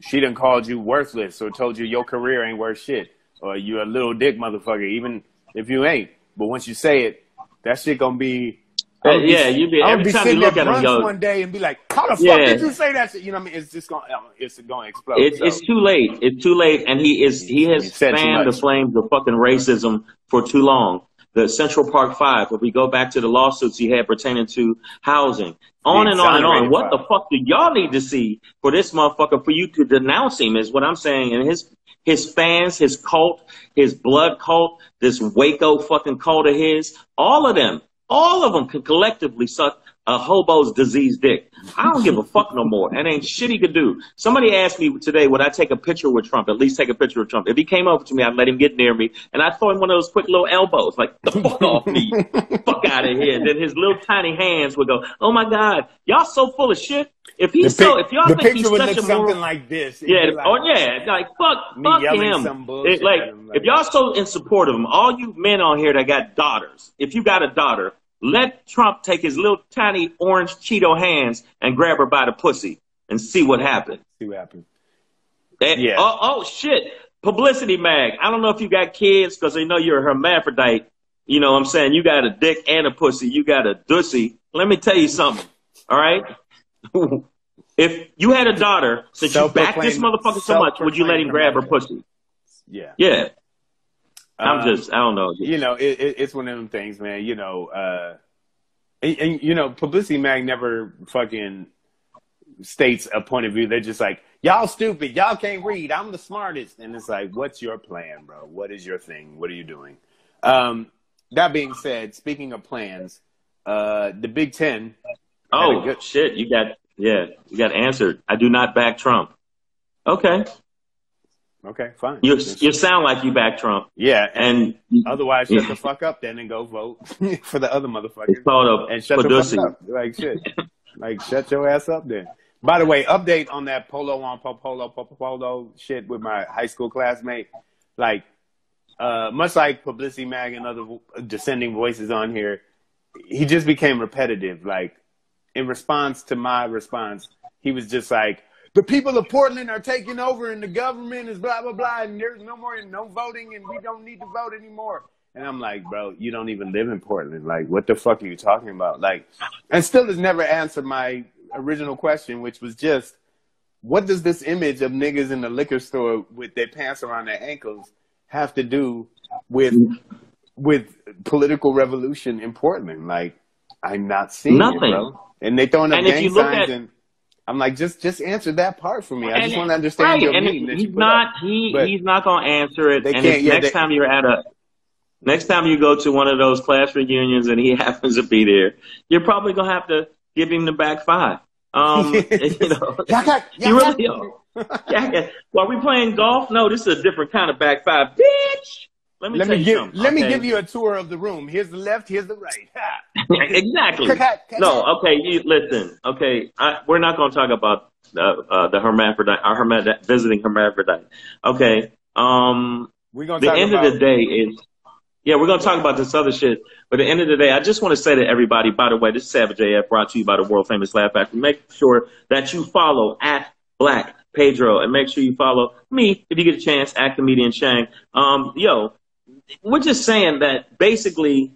she done called you worthless or told you your career ain't worth shit, or you're a little dick motherfucker, even if you ain't. But once you say it, that shit gonna be, I'll be, yeah, you be, every be time sitting you look at, at him, yo, one day and be like, "How the yeah. fuck did you say that shit?" You know what I mean? It's just going, it's going to explode. It's, so. it's too late. It's too late, and he is he has he fanned the flames of fucking racism for too long. The Central Park Five. If we go back to the lawsuits he had pertaining to housing, on and on and on. What the fuck do y'all need to see for this motherfucker for you to denounce him? Is what I'm saying. And his his fans, his cult, his blood cult, this Waco fucking cult of his, all of them, all of them could collectively suck a hobo's diseased dick. I don't give a fuck no more. That ain't shit he could do. Somebody asked me today, would I take a picture with Trump? At least take a picture with Trump. If he came over to me, I'd let him get near me, and I'd throw him one of those quick little elbows, like, the fuck off me. Fuck out of here. And then his little tiny hands would go, oh, my God, y'all so full of shit. If he's so, if y'all think he's such a something like this, yeah, like, oh yeah, like fuck, fuck him. It, like, him, like if y'all so in support of him, all you men on here that got daughters, if you got a daughter, let Trump take his little tiny orange Cheeto hands and grab her by the pussy and see what happens. See what happens. Yeah. Oh, oh shit, Publicity Mag. I don't know if you got kids because they know you're a hermaphrodite. You know what I'm saying? You got a dick and a pussy. You got a dussy. Let me tell you something. All right. If you had a daughter, since you backed this motherfucker so much, would you let him grab her pussy? Yeah. Yeah. I'm um, just, I don't know. You know, it, it, it's one of them things, man. You know, uh, and, and, you know, Publicity Mag never fucking states a point of view. They're just like, y'all stupid. Y'all can't read. I'm the smartest. And it's like, what's your plan, bro? What is your thing? What are you doing? Um, that being said, speaking of plans, uh, the Big Ten. Oh, good shit. You got, yeah, you got answered. I do not back Trump. Okay. Okay, fine. You, you sound like you back Trump. Yeah. And, and otherwise, shut yeah. the fuck up then and go vote for the other motherfucker. Called a and shut the fuck up. Like, shit. Like, shut your ass up then. By the way, update on that polo on polo, polo, polo shit with my high school classmate. Like, uh, much like Publicity Mag and other dissenting voices on here, he just became repetitive. Like, in response to my response, he was just like, the people of Portland are taking over and the government is blah, blah, blah, and there's no more no voting and we don't need to vote anymore. And I'm like, bro, you don't even live in Portland. Like, what the fuck are you talking about? Like, and still has never answered my original question, which was just, what does this image of niggas in the liquor store with their pants around their ankles have to do with, with political revolution in Portland? Like, I'm not seeing nothing. It, bro. And they throwing up and gang signs, and I'm like, just just answer that part for me. I just want to understand right. your and meaning. He's, that you put not, he, he's not going to answer it. And yeah, next they, time you're at a, next time you go to one of those class reunions and he happens to be there, you're probably going to have to give him the back five. Um, you know, yeah, yeah, you really yeah. yeah, yeah. Well, are we playing golf? No, this is a different kind of back five, bitch. Let me, let me, give, let okay. me give you a tour of the room. Here's the left, here's the right. Exactly. No, okay, you, listen. Okay, I, we're not going to talk about uh, uh, the hermaphrodite, our hermaphrodite, visiting hermaphrodite. Okay, um, we're gonna the talk end about of the day is, yeah, we're going to talk about this other shit. But at the end of the day, I just want to say to everybody, by the way, this is Savage A F brought to you by the world-famous Laugh Factory. Make sure that you follow at Black Pedro, and make sure you follow me if you get a chance, at Comedian Shang. Um, yo, we're just saying that basically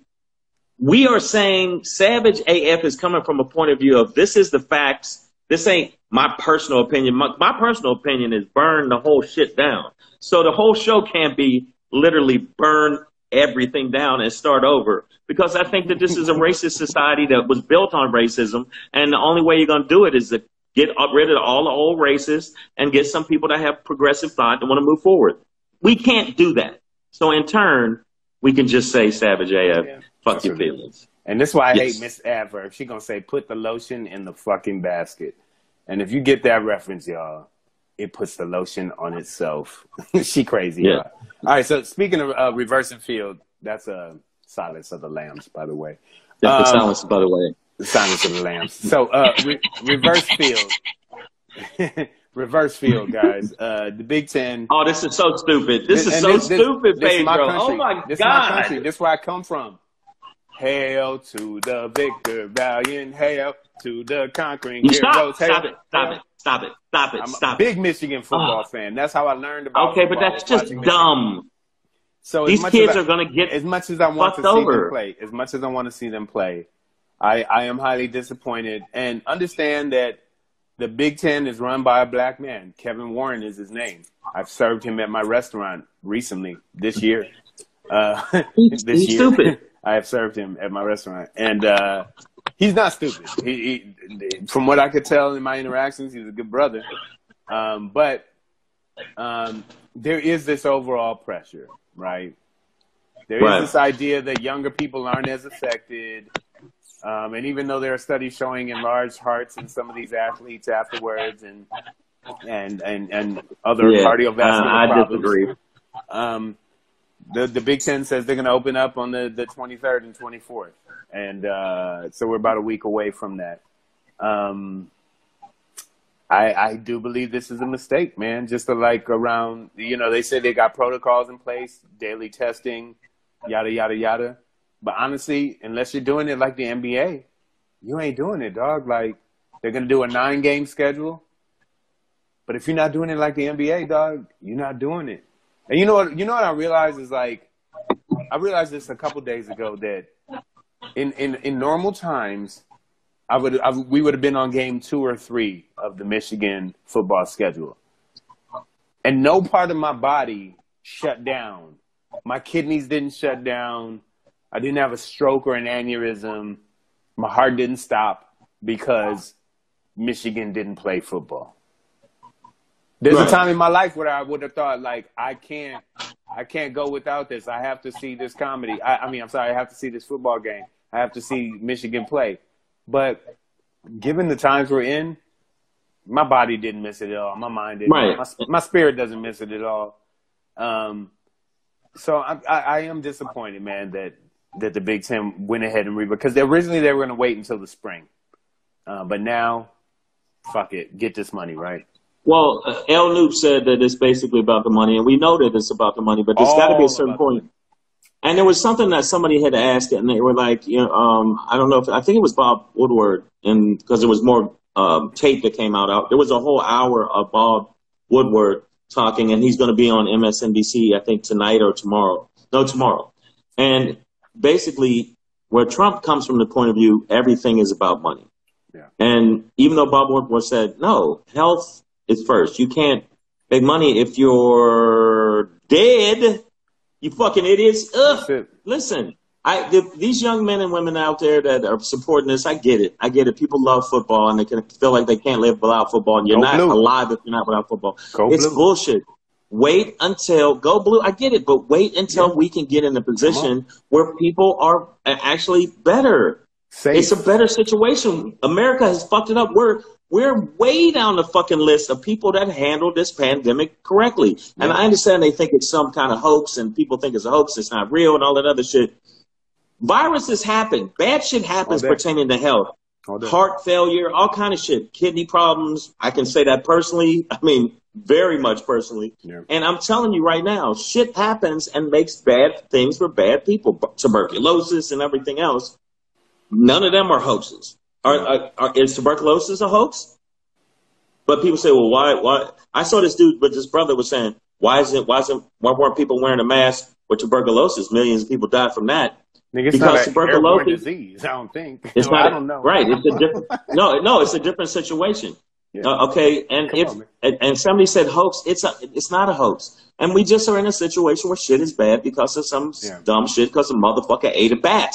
we are saying Savage A F is coming from a point of view of this is the facts. This ain't my personal opinion. My, my personal opinion is burn the whole shit down. So the whole show can't be literally burn everything down and start over, because I think that this is a racist society that was built on racism. And the only way you're going to do it is to get rid of all the old racists and get some people that have progressive thought and want to move forward. We can't do that. So in turn, we can just say, Savage A F, yeah. fuck your feelings. And that's why I yes. hate Miss Adverb. She's going to say, put the lotion in the fucking basket. And if you get that reference, y'all, it puts the lotion on itself. She crazy. Yeah. All right, so speaking of uh, reversing field, that's uh, Silence of the Lambs, by the way. Yeah, um, the Silence, by the way. The Silence of the Lambs. So uh, re reverse field. Reverse field, guys. Uh, the Big Ten. Oh, this is so stupid. This is so this, stupid, this, Pedro. This is my oh, my God. This is my country. This is where I come from. Hail to the victor, valiant. Hail to the conquering heroes. Stop, stop it. Stop it. Stop it. Stop it. I'm stop a big it. Michigan football oh. fan. That's how I learned about Okay, football, but that's just dumb. Michigan. So These kids I, are going to get As much as I want to see over. them play, as much as I want to see them play, I, I am highly disappointed. And understand that the Big Ten is run by a black man. Kevin Warren is his name. I've served him at my restaurant recently this year. Uh, he's this he's year, stupid. I have served him at my restaurant, and uh, he's not stupid. He, he, from what I could tell in my interactions, he's a good brother. Um, but um, there is this overall pressure, right? There right. is this idea that younger people aren't as affected. Um, and even though there are studies showing enlarged hearts in some of these athletes afterwards and and and, and other yeah, cardiovascular uh, I problems. Disagree. Um, the, the Big Ten says they're going to open up on the, the twenty-third and twenty-fourth. And uh, so we're about a week away from that. Um, I, I do believe this is a mistake, man. Just to like around, you know, they say they got protocols in place, daily testing, yada, yada, yada. But honestly, unless you're doing it like the N B A, you ain't doing it, dog. Like, they're going to do a nine-game schedule. But if you're not doing it like the N B A, dog, you're not doing it. And you know what, you know what I realized is like, I realized this a couple days ago that in, in, in normal times, I would I, we would have been on game two or three of the Michigan football schedule. And no part of my body shut down. My kidneys didn't shut down. I didn't have a stroke or an aneurysm. My heart didn't stop because Michigan didn't play football. There's right. a time in my life where I would have thought, like, I can't, I can't go without this. I have to see this comedy. I, I mean, I'm sorry, I have to see this football game. I have to see Michigan play. But given the times we're in, my body didn't miss it at all. My mind didn't. Right. My, my spirit doesn't miss it at all. Um, so I, I, I am disappointed, man, that that the Big Ten went ahead and re because originally they were going to wait until the spring. Uh, but now, fuck it, get this money, right? Well, uh, El Noob said that it's basically about the money, and we know that it's about the money, but there's got to be a certain point. It. And there was something that somebody had asked, and they were like, you know, um, I don't know if I think it was Bob Woodward, and because there was more um, tape that came out, out. There was a whole hour of Bob Woodward talking, and he's going to be on M S N B C, I think tonight or tomorrow. No, tomorrow. And basically, where Trump comes from the point of view, everything is about money. Yeah. And even though Bob Woodward said no, health is first. You can't make money if you're dead. You fucking idiots. Ugh. Listen, I the, these young men and women out there that are supporting this, I get it. I get it. People love football, and they can feel like they can't live without football. And you're go not blue. alive if you're not without football. Go it's blue. bullshit. Wait until go blue. I get it, but wait until yeah. we can get in a position where people are actually better. Safe. It's a better situation. America has fucked it up. We're we're way down the fucking list of people that handled this pandemic correctly. Yeah. And I understand they think it's some kind of hoax, and people think it's a hoax. It's not real, and all that other shit. Viruses happen. Bad shit happens pertaining to health, heart failure, all kind of shit, kidney problems. I can say that personally. I mean. Very much personally. Yeah. And I'm telling you right now, shit happens and makes bad things for bad people. Tuberculosis and everything else. None of them are hoaxes. Are, are, are, is tuberculosis a hoax? But people say, well, why? Why? I saw this dude, but this brother was saying, why isn't, why isn't, why weren't people wearing a mask with tuberculosis? Millions of people died from that. It's because not tuberculosis an disease, I don't think. It's no, not. I don't know. Right. It's a different. no, no, it's a different situation. Yeah. Uh, okay, and Come if on, and, and somebody said hoax, it's a, it's not a hoax, and we just are in a situation where shit is bad because of some yeah. dumb shit because a motherfucker ate a bat.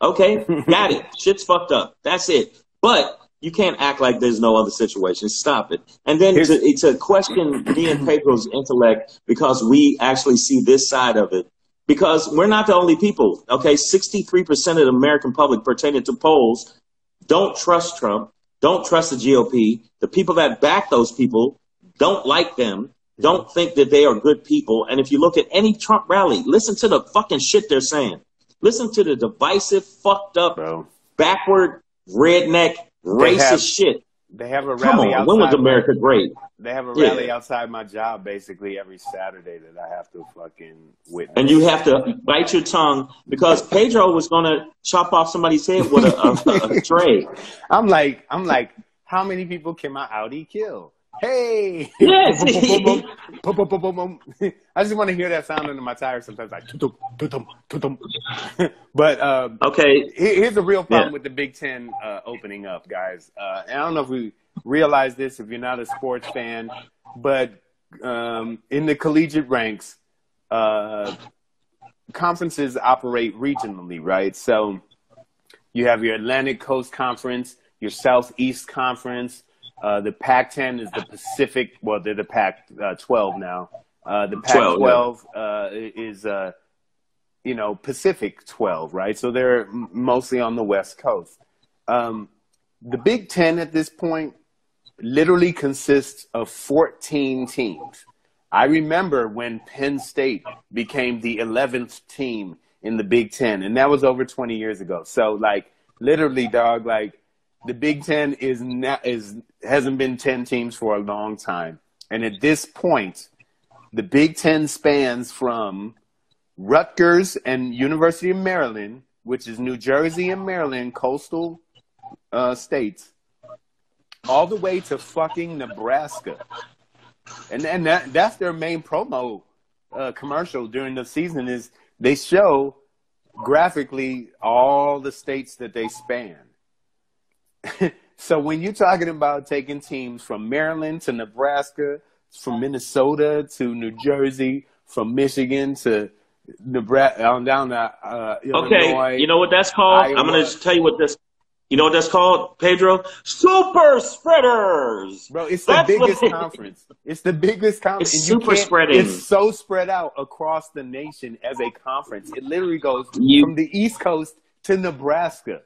Okay, got it. Shit's fucked up. That's it. But you can't act like there's no other situation. Stop it. And then to, to question me and Pedro's intellect because we actually see this side of it because we're not the only people. Okay, sixty-three percent of the American public, pertaining to polls, don't trust Trump. Don't trust the G O P. The people that back those people don't like them, don't think that they are good people. And if you look at any Trump rally, listen to the fucking shit they're saying. Listen to the divisive, fucked up, Bro. backward, redneck, they racist have, shit. They have a rally Come on, outside when was America my, great? They have a rally yeah. outside my job basically every Saturday that I have to fucking witness. And you have to bite your tongue because Pedro was going to chop off somebody's head with a, a, a, a tray. I'm like, I'm like, how many people can my Audi kill? Hey! Yes! I just want to hear that sound under my tires sometimes. Like, but uh, okay. here's the real problem yeah. with the Big Ten uh, opening up, guys. Uh, and I don't know if we realize this if you're not a sports fan, but um, in the collegiate ranks, uh, conferences operate regionally, right? So you have your Atlantic Coast Conference, your Southeast Conference, Uh, the Pac ten is the Pacific. Well, they're the Pac twelve now. Uh, the Pac twelve twelve, yeah. uh, is, uh, you know, Pacific twelve, right? So they're mostly on the West Coast. Um, the Big Ten at this point literally consists of fourteen teams. I remember when Penn State became the eleventh team in the Big Ten, and that was over twenty years ago. So, like, literally, dog, like, the Big Ten is not, is hasn't been ten teams for a long time. And at this point, the Big Ten spans from Rutgers and University of Maryland, which is New Jersey and Maryland, coastal uh, states, all the way to fucking Nebraska. And and that that's their main promo uh, commercial during the season is they show graphically all the states that they span. So when you're talking about taking teams from Maryland to Nebraska, from Minnesota to New Jersey, from Michigan to Nebraska, on down to uh, Illinois. Okay, you know what that's called? Iowa. I'm going to tell you what this. You know what that's called, Pedro? Super spreaders. Bro, it's the biggest conference. It's the biggest conference. It's super spreading. It's so spread out across the nation as a conference. It literally goes from the East Coast to Nebraska.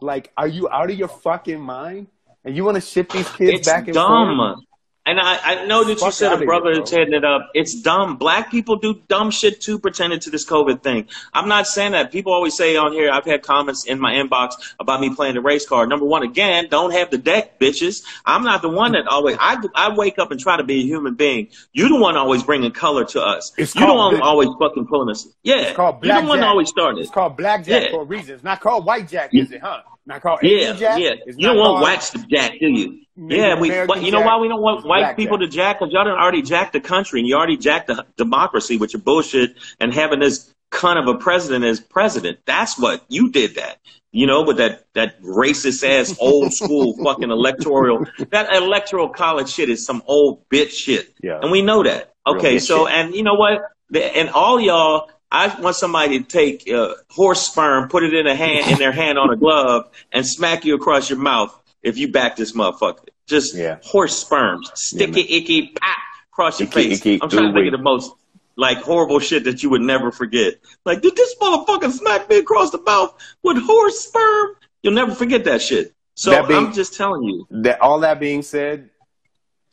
Like, are you out of your fucking mind? And you want to ship these kids back and forth? It's dumb. And I, I know that you said a brother that's heading it up. It's dumb. Black people do dumb shit too, pertaining to this COVID thing. I'm not saying that. People always say on here, I've had comments in my inbox about me playing the race card. Number one, again, don't have the deck, bitches. I'm not the one that always, I, I wake up and try to be a human being. You're the one always bringing color to us. It's You're the one always fucking pulling us. Yeah. It's called Black You're the one Jack. always starting it. It's called Black Jack yeah. for a reason. It's not called White Jack, is it, huh? Not called yeah, Jack. Yeah. It's you don't want wax to jack, do you? Yeah, we. What, you know why we don't want white people jack. to jack? Because y'all done already jacked the country, and you already jacked the democracy with your bullshit and having this cunt of a president as president. That's what you did. That you know, with that that racist ass old school fucking electoral. That electoral college shit is some old bitch shit. Yeah, and we know that. Okay, so shit. and you know what? The, and all y'all. I want somebody to take uh, horse sperm, put it in a hand, in their hand on a glove, and smack you across your mouth if you back this motherfucker. Just yeah. horse sperm, sticky yeah, icky, pop, across your icky, face. Icky, I'm trying to think of the most like horrible shit that you would never forget. Like, did this motherfucker smack me across the mouth with horse sperm? You'll never forget that shit. So that being, I'm just telling you. That all that being said,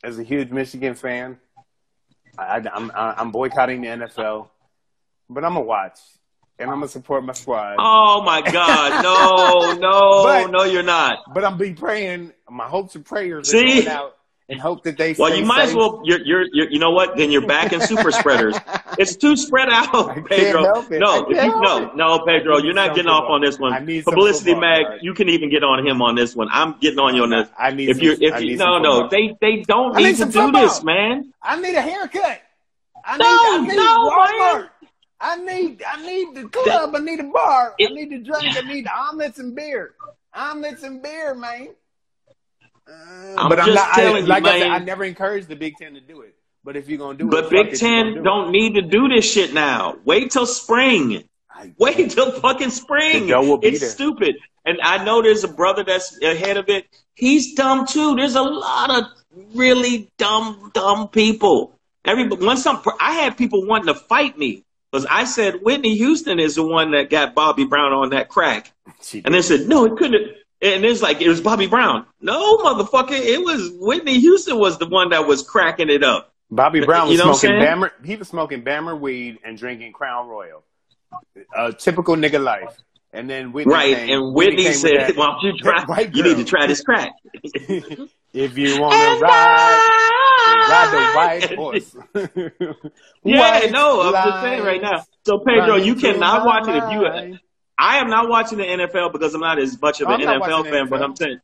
as a huge Michigan fan, I, I'm I'm boycotting the N F L. But I'm going to watch, and I'm going to support my squad. Oh, my God. No, no, but, no, you're not. But I'm be praying. My hopes and prayers are going out and hope that they Well, you might safe. as well. You're, you're, you're, you know what? Then you're back in super spreaders. It's too spread out, Pedro. No, if you, no, no, Pedro, you're not getting football. off on this one. I need Publicity Mag, right. you can even get on him on this one. I'm getting on you on this. I need if some, you're, if I need you, No, no, they, they don't need, need to do football. this, man. I need a haircut. I need, no, I need no, man. I need, I need the club. I need a bar. I need the drink. I need omelets and beer. Omelets and beer, man. Uh, I'm but I'm just not, telling I, like you, I, said, I never encouraged the Big Ten to do it. But if you're gonna do it, but Big Ten do don't it. need to do this shit now. Wait till spring. Wait till fucking spring. It's there. stupid. And I know there's a brother that's ahead of it. He's dumb too. There's a lot of really dumb, dumb people. Everybody, once I'm, I had people wanting to fight me. Because I said Whitney Houston is the one that got Bobby Brown on that crack. And they said, no, it couldn't. And it's like, it was Bobby Brown. No, motherfucker, it was Whitney Houston was the one that was cracking it up. Bobby Brown was you know smoking Bammer. He was smoking Bammer weed and drinking Crown Royal. A typical nigga life. And then Whitney Right, came, and Whitney, Whitney said, well, you, try, you need to try this crack. If you want to ride... Ride the white horse. yeah, white no, I'm lines, just saying right now. So Pedro, you cannot watch it if you. I am not watching the N F L because I'm not as much of an N F L fan, N F L. but I'm saying,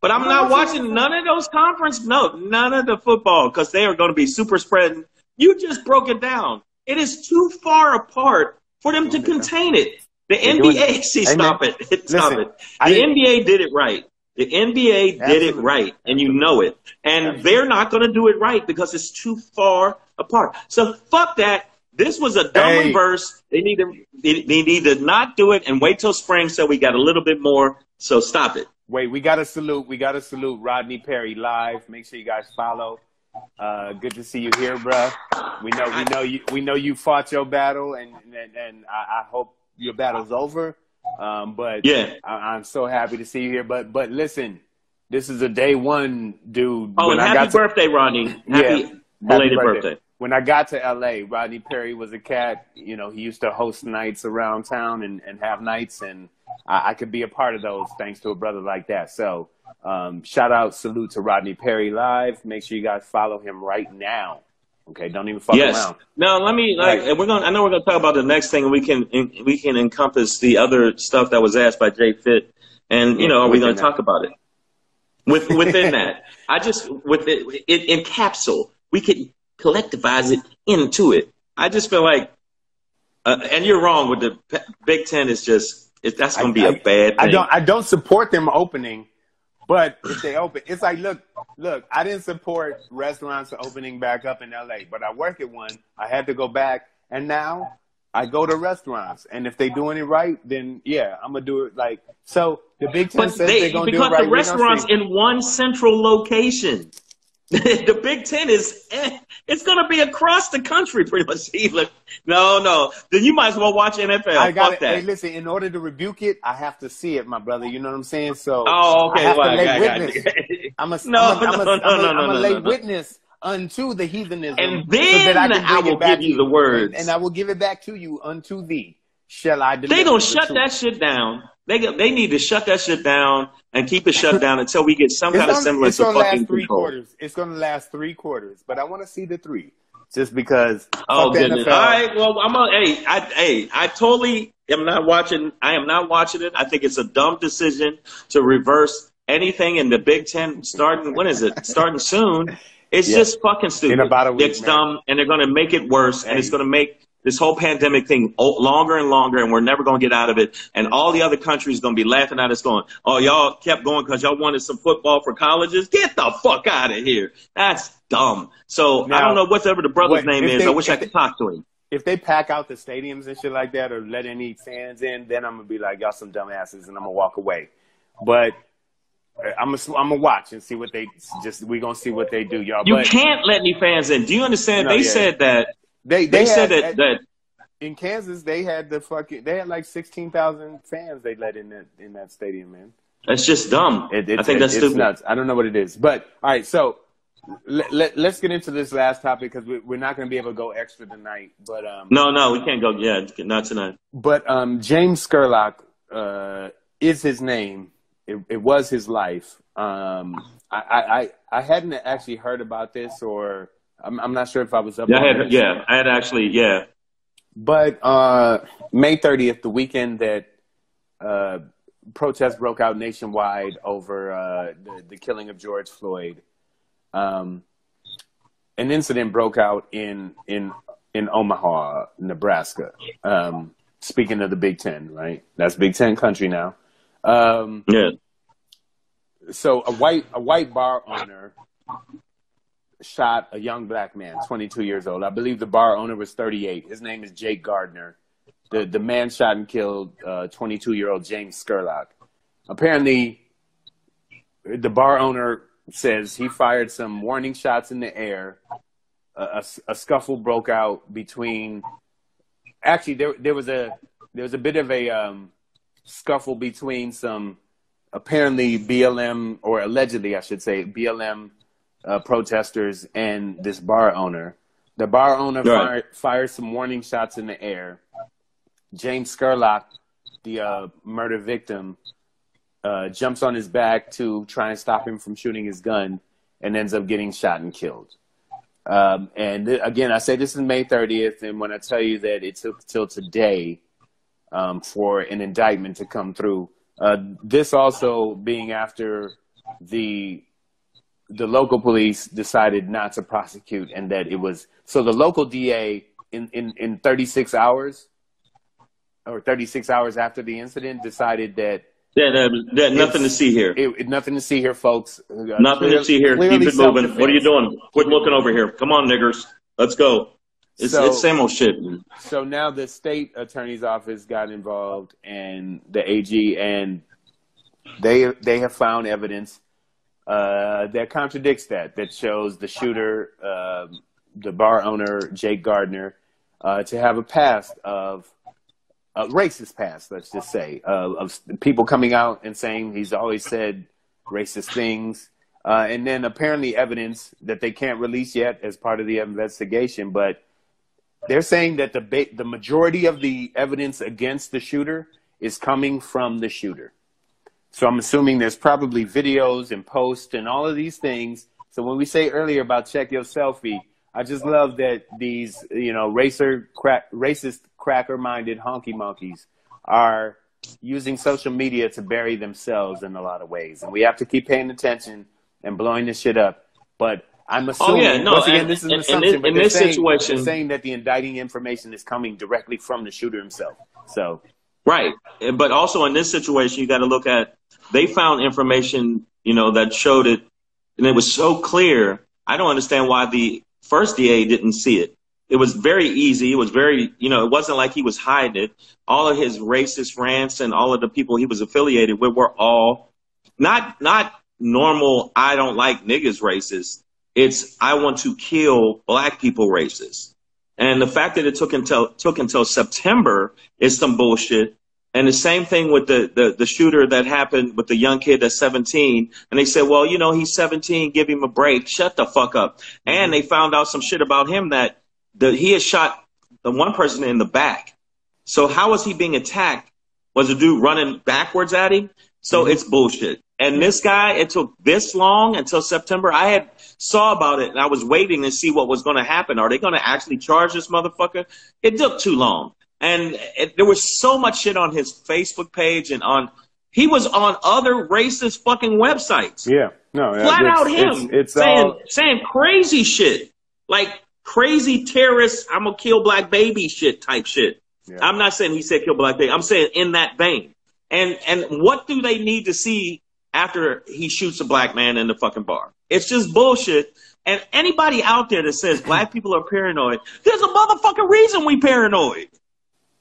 but I'm, I'm not watching, watching none of those conference. No, none of the football because they are going to be super spreading. You just broke it down. It is too far apart for them to contain it. The N B A, see, stop it, stop it. The N B A did it right. The N B A did Absolutely. it right, and you know it. And Absolutely. they're not going to do it right because it's too far apart. So fuck that. This was a dumb hey. reverse. They need to they, they need to not do it and wait till spring so we got a little bit more. So stop it. Wait, we got to salute. We got to salute Rodney Perry live. Make sure you guys follow Uh, good to see you here, bro. We know, we know you, we know you fought your battle, and and, and I, I hope your battle's over. Um, but yeah, I, I'm so happy to see you here. But but listen, this is a day one, dude. Oh, when and I happy got to, birthday, Rodney! Happy yeah, happy belated birthday. birthday. When I got to L A, Rodney Perry was a cat. You know, he used to host nights around town and, and have nights, and I, I could be a part of those thanks to a brother like that. So um, shout out, salute to Rodney Perry Live. Make sure you guys follow him right now. Okay, don't even fuck yes. around. No, let me. Like, right. we're going. I know we're going to talk about the next thing, and we can in, we can encompass the other stuff that was asked by Jay Fitt, and you yeah, know, are we going to talk about it? With within that, I just with it, it in capsule, we could collectivize it into it. I just feel like, uh, and you're wrong with the P Big Ten is just, it, that's going to be I, a bad thing. I don't, I don't support them opening, but if they open, it's like, look, look, I didn't support restaurants opening back up in L A, but I work at one. I had to go back, and now I go to restaurants, and if they're doing it right, then yeah, I'm going to do it like, so the Big Ten but says they, they're going to do it right. Because the restaurant's in one central location. The Big Ten is, eh, it's going to be across the country pretty much. No, no. Then you might as well watch N F L. I got Fuck that. Hey, listen, in order to rebuke it, I have to see it, my brother. You know what I'm saying? So oh, okay. I have well, to lay I got witness. It. I'm going no, no, no, no, no, to lay no, no. witness unto the heathenism. And then so that I, can I will give you the words. And I will give it back to you unto thee. Shall I deliver? They going to shut truth? that shit down. They, they need to shut that shit down and keep it shut down until we get some kind gonna, of semblance of fucking last three control. Quarters. It's going to last three quarters, but I want to see the three just because. Oh, goodness. All right. Well, I'm a, hey, I, hey, I totally am not watching. I am not watching it. I think it's a dumb decision to reverse anything in the Big Ten starting. When is it? Starting soon. It's yeah. just fucking stupid. In about a week, it's man. dumb, and they're going to make it worse, hey. and it's going to make this whole pandemic thing longer and longer, and we're never going to get out of it. And all the other countries going to be laughing at us going, oh, y'all kept going because y'all wanted some football for colleges? Get the fuck out of here. That's dumb. So now, I don't know whatever the brother's what, name is. They, I wish I could they, talk to him. If they pack out the stadiums and shit like that or let any fans in, then I'm going to be like, y'all some dumbasses, and I'm going to walk away. But I'm gonna I'm gonna watch and see what they just we're going to see what they do, y'all. You but, can't let any fans in. Do you understand? No, they yeah, said yeah. that. They they, they had, said that, at, that in Kansas they had the fucking they had like sixteen thousand fans they let in that in that stadium, man. That's just dumb. It, it, I think it, that's stupid. Nuts. I don't know what it is, but all right. So let, let, let's get into this last topic because we, we're not going to be able to go extra tonight. But um, no, no, we can't go. Yeah, not tonight. But um, James Scurlock uh, is his name. It, it was his life. Um, I, I I hadn't actually heard about this or. I'm, I'm not sure if I was up. Yeah, I had, yeah, I had actually, yeah. But uh, May thirtieth, the weekend that uh, protests broke out nationwide over uh, the, the killing of George Floyd, um, an incident broke out in in in Omaha, Nebraska. Um, speaking of the Big Ten, right? That's Big Ten country now. Um, yeah. So a white a white bar owner shot a young black man, twenty-two years old. I believe the bar owner was thirty-eight. His name is Jake Gardner. The the man shot and killed uh, twenty-two-year-old James Scurlock. Apparently, the bar owner says he fired some warning shots in the air. Uh, a, a scuffle broke out between. Actually, there there was a there was a bit of a um, scuffle between some apparently B L M or allegedly, I should say, B L M. Uh, protesters and this bar owner. The bar owner right. fired, fired some warning shots in the air. James Scurlock, the uh, murder victim, uh, jumps on his back to try and stop him from shooting his gun and ends up getting shot and killed. Um, and again, I say this is May thirtieth, and when I tell you that it took till today um, for an indictment to come through, uh, this also being after the the local police decided not to prosecute and that it was, so the local D A in, in, in thirty-six hours or thirty-six hours after the incident decided that. Yeah, that, that nothing to see here. It, it, nothing to see here, folks. Uh, nothing clear, to see here. Keep it moving. What are you doing? Quit looking over here. Come on, niggers. Let's go. It's, so, it's same old shit. Man. So now the state attorney's office got involved and the A G and they, they have found evidence uh, that contradicts that, that shows the shooter, uh, the bar owner, Jake Gardner, uh, to have a past of a racist past, let's just say, uh, of people coming out and saying he's always said racist things. Uh, and then apparently evidence that they can't release yet as part of the investigation. But they're saying that the, ba the majority of the evidence against the shooter is coming from the shooter. So I'm assuming there's probably videos and posts and all of these things. So when we say earlier about check your selfie, I just love that these, you know, racer crack, racist cracker-minded honky monkeys are using social media to bury themselves in a lot of ways. And we have to keep paying attention and blowing this shit up. But I'm assuming, oh, yeah, no, once again, and, this is an and, assumption, and but in they're, this saying, situation, they're saying that the indicting information is coming directly from the shooter himself. So, right. But also in this situation, you got to look at, they found information, you know, that showed it, and it was so clear. I don't understand why the first D A didn't see it. It was very easy. It was very, you know, it wasn't like he was hiding it. All of his racist rants and all of the people he was affiliated with were all not not normal, I don't like niggas racist. It's I want to kill black people racist. And the fact that it took until took until September is some bullshit. And the same thing with the, the, the shooter that happened with the young kid that's seventeen. And they said, well, you know, he's seventeen. Give him a break. Shut the fuck up. And they found out some shit about him that the, he had shot the one person in the back. So how was he being attacked? Was a dude running backwards at him? So mm-hmm. It's bullshit. And this guy, it took this long until September. I had saw about it, and I was waiting to see what was going to happen. Are they going to actually charge this motherfucker? It took too long. And it, there was so much shit on his Facebook page and on he was on other racist fucking websites. Yeah, no, flat it's, out him it's, it's saying all... saying crazy shit, like crazy terrorist, I'm gonna kill black baby shit type shit. Yeah. I'm not saying he said kill black baby. I'm saying in that vein. And and what do they need to see after he shoots a black man in the fucking bar? It's just bullshit. And anybody out there that says black people are paranoid, there's a motherfucking reason we paranoid.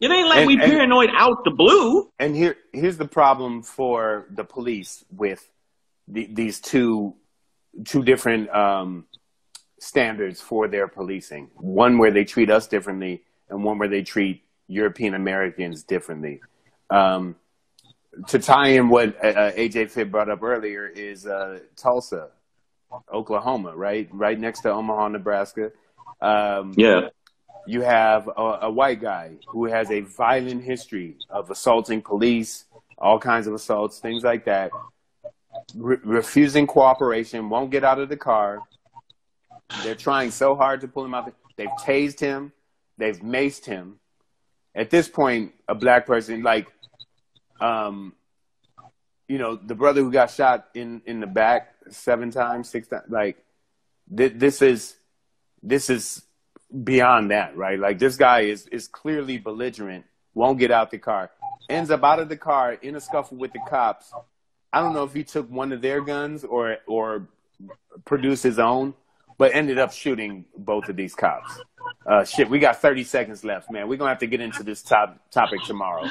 It ain't like and, we paranoid and, out the blue. And here, here's the problem for the police with the, these two, two different um, standards for their policing. One where they treat us differently and one where they treat European Americans differently. Um, to tie in what uh, A J Fitt brought up earlier is uh, Tulsa, Oklahoma, right? Right next to Omaha, Nebraska. Um, yeah. You have a, a white guy who has a violent history of assaulting police, all kinds of assaults, things like that, re refusing cooperation, won't get out of the car. They're trying so hard to pull him out. They've tased him. They've maced him. At this point, a black person, like, um, you know, the brother who got shot in, in the back seven times, six times, like, th this is, this is, beyond that, right? Like this guy is is clearly belligerent, won't get out the car, ends up out of the car in a scuffle with the cops. I don't know if he took one of their guns or or produced his own, but ended up shooting both of these cops. Uh, shit, we got thirty seconds left, man. We're gonna have to get into this top topic tomorrow.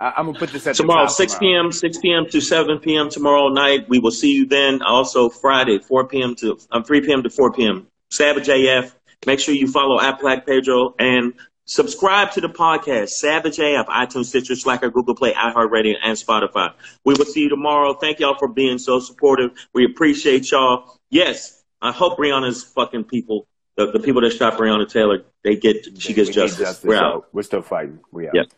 I, I'm gonna put this at tomorrow, the top six p m six p m to seven p m tomorrow night. We will see you then. Also Friday, four p m to um, three p m to four p m Savage A F. Make sure you follow at Black Pedro and subscribe to the podcast, Savage A F, iTunes, Stitcher, Slacker, Google Play, iHeartRadio, and Spotify. We will see you tomorrow. Thank y'all for being so supportive. We appreciate y'all. Yes, I hope Breonna's fucking people, the, the people that shot Breonna Taylor, they get, she gets justice. justice. We're out. We're still fighting. We out. Yep.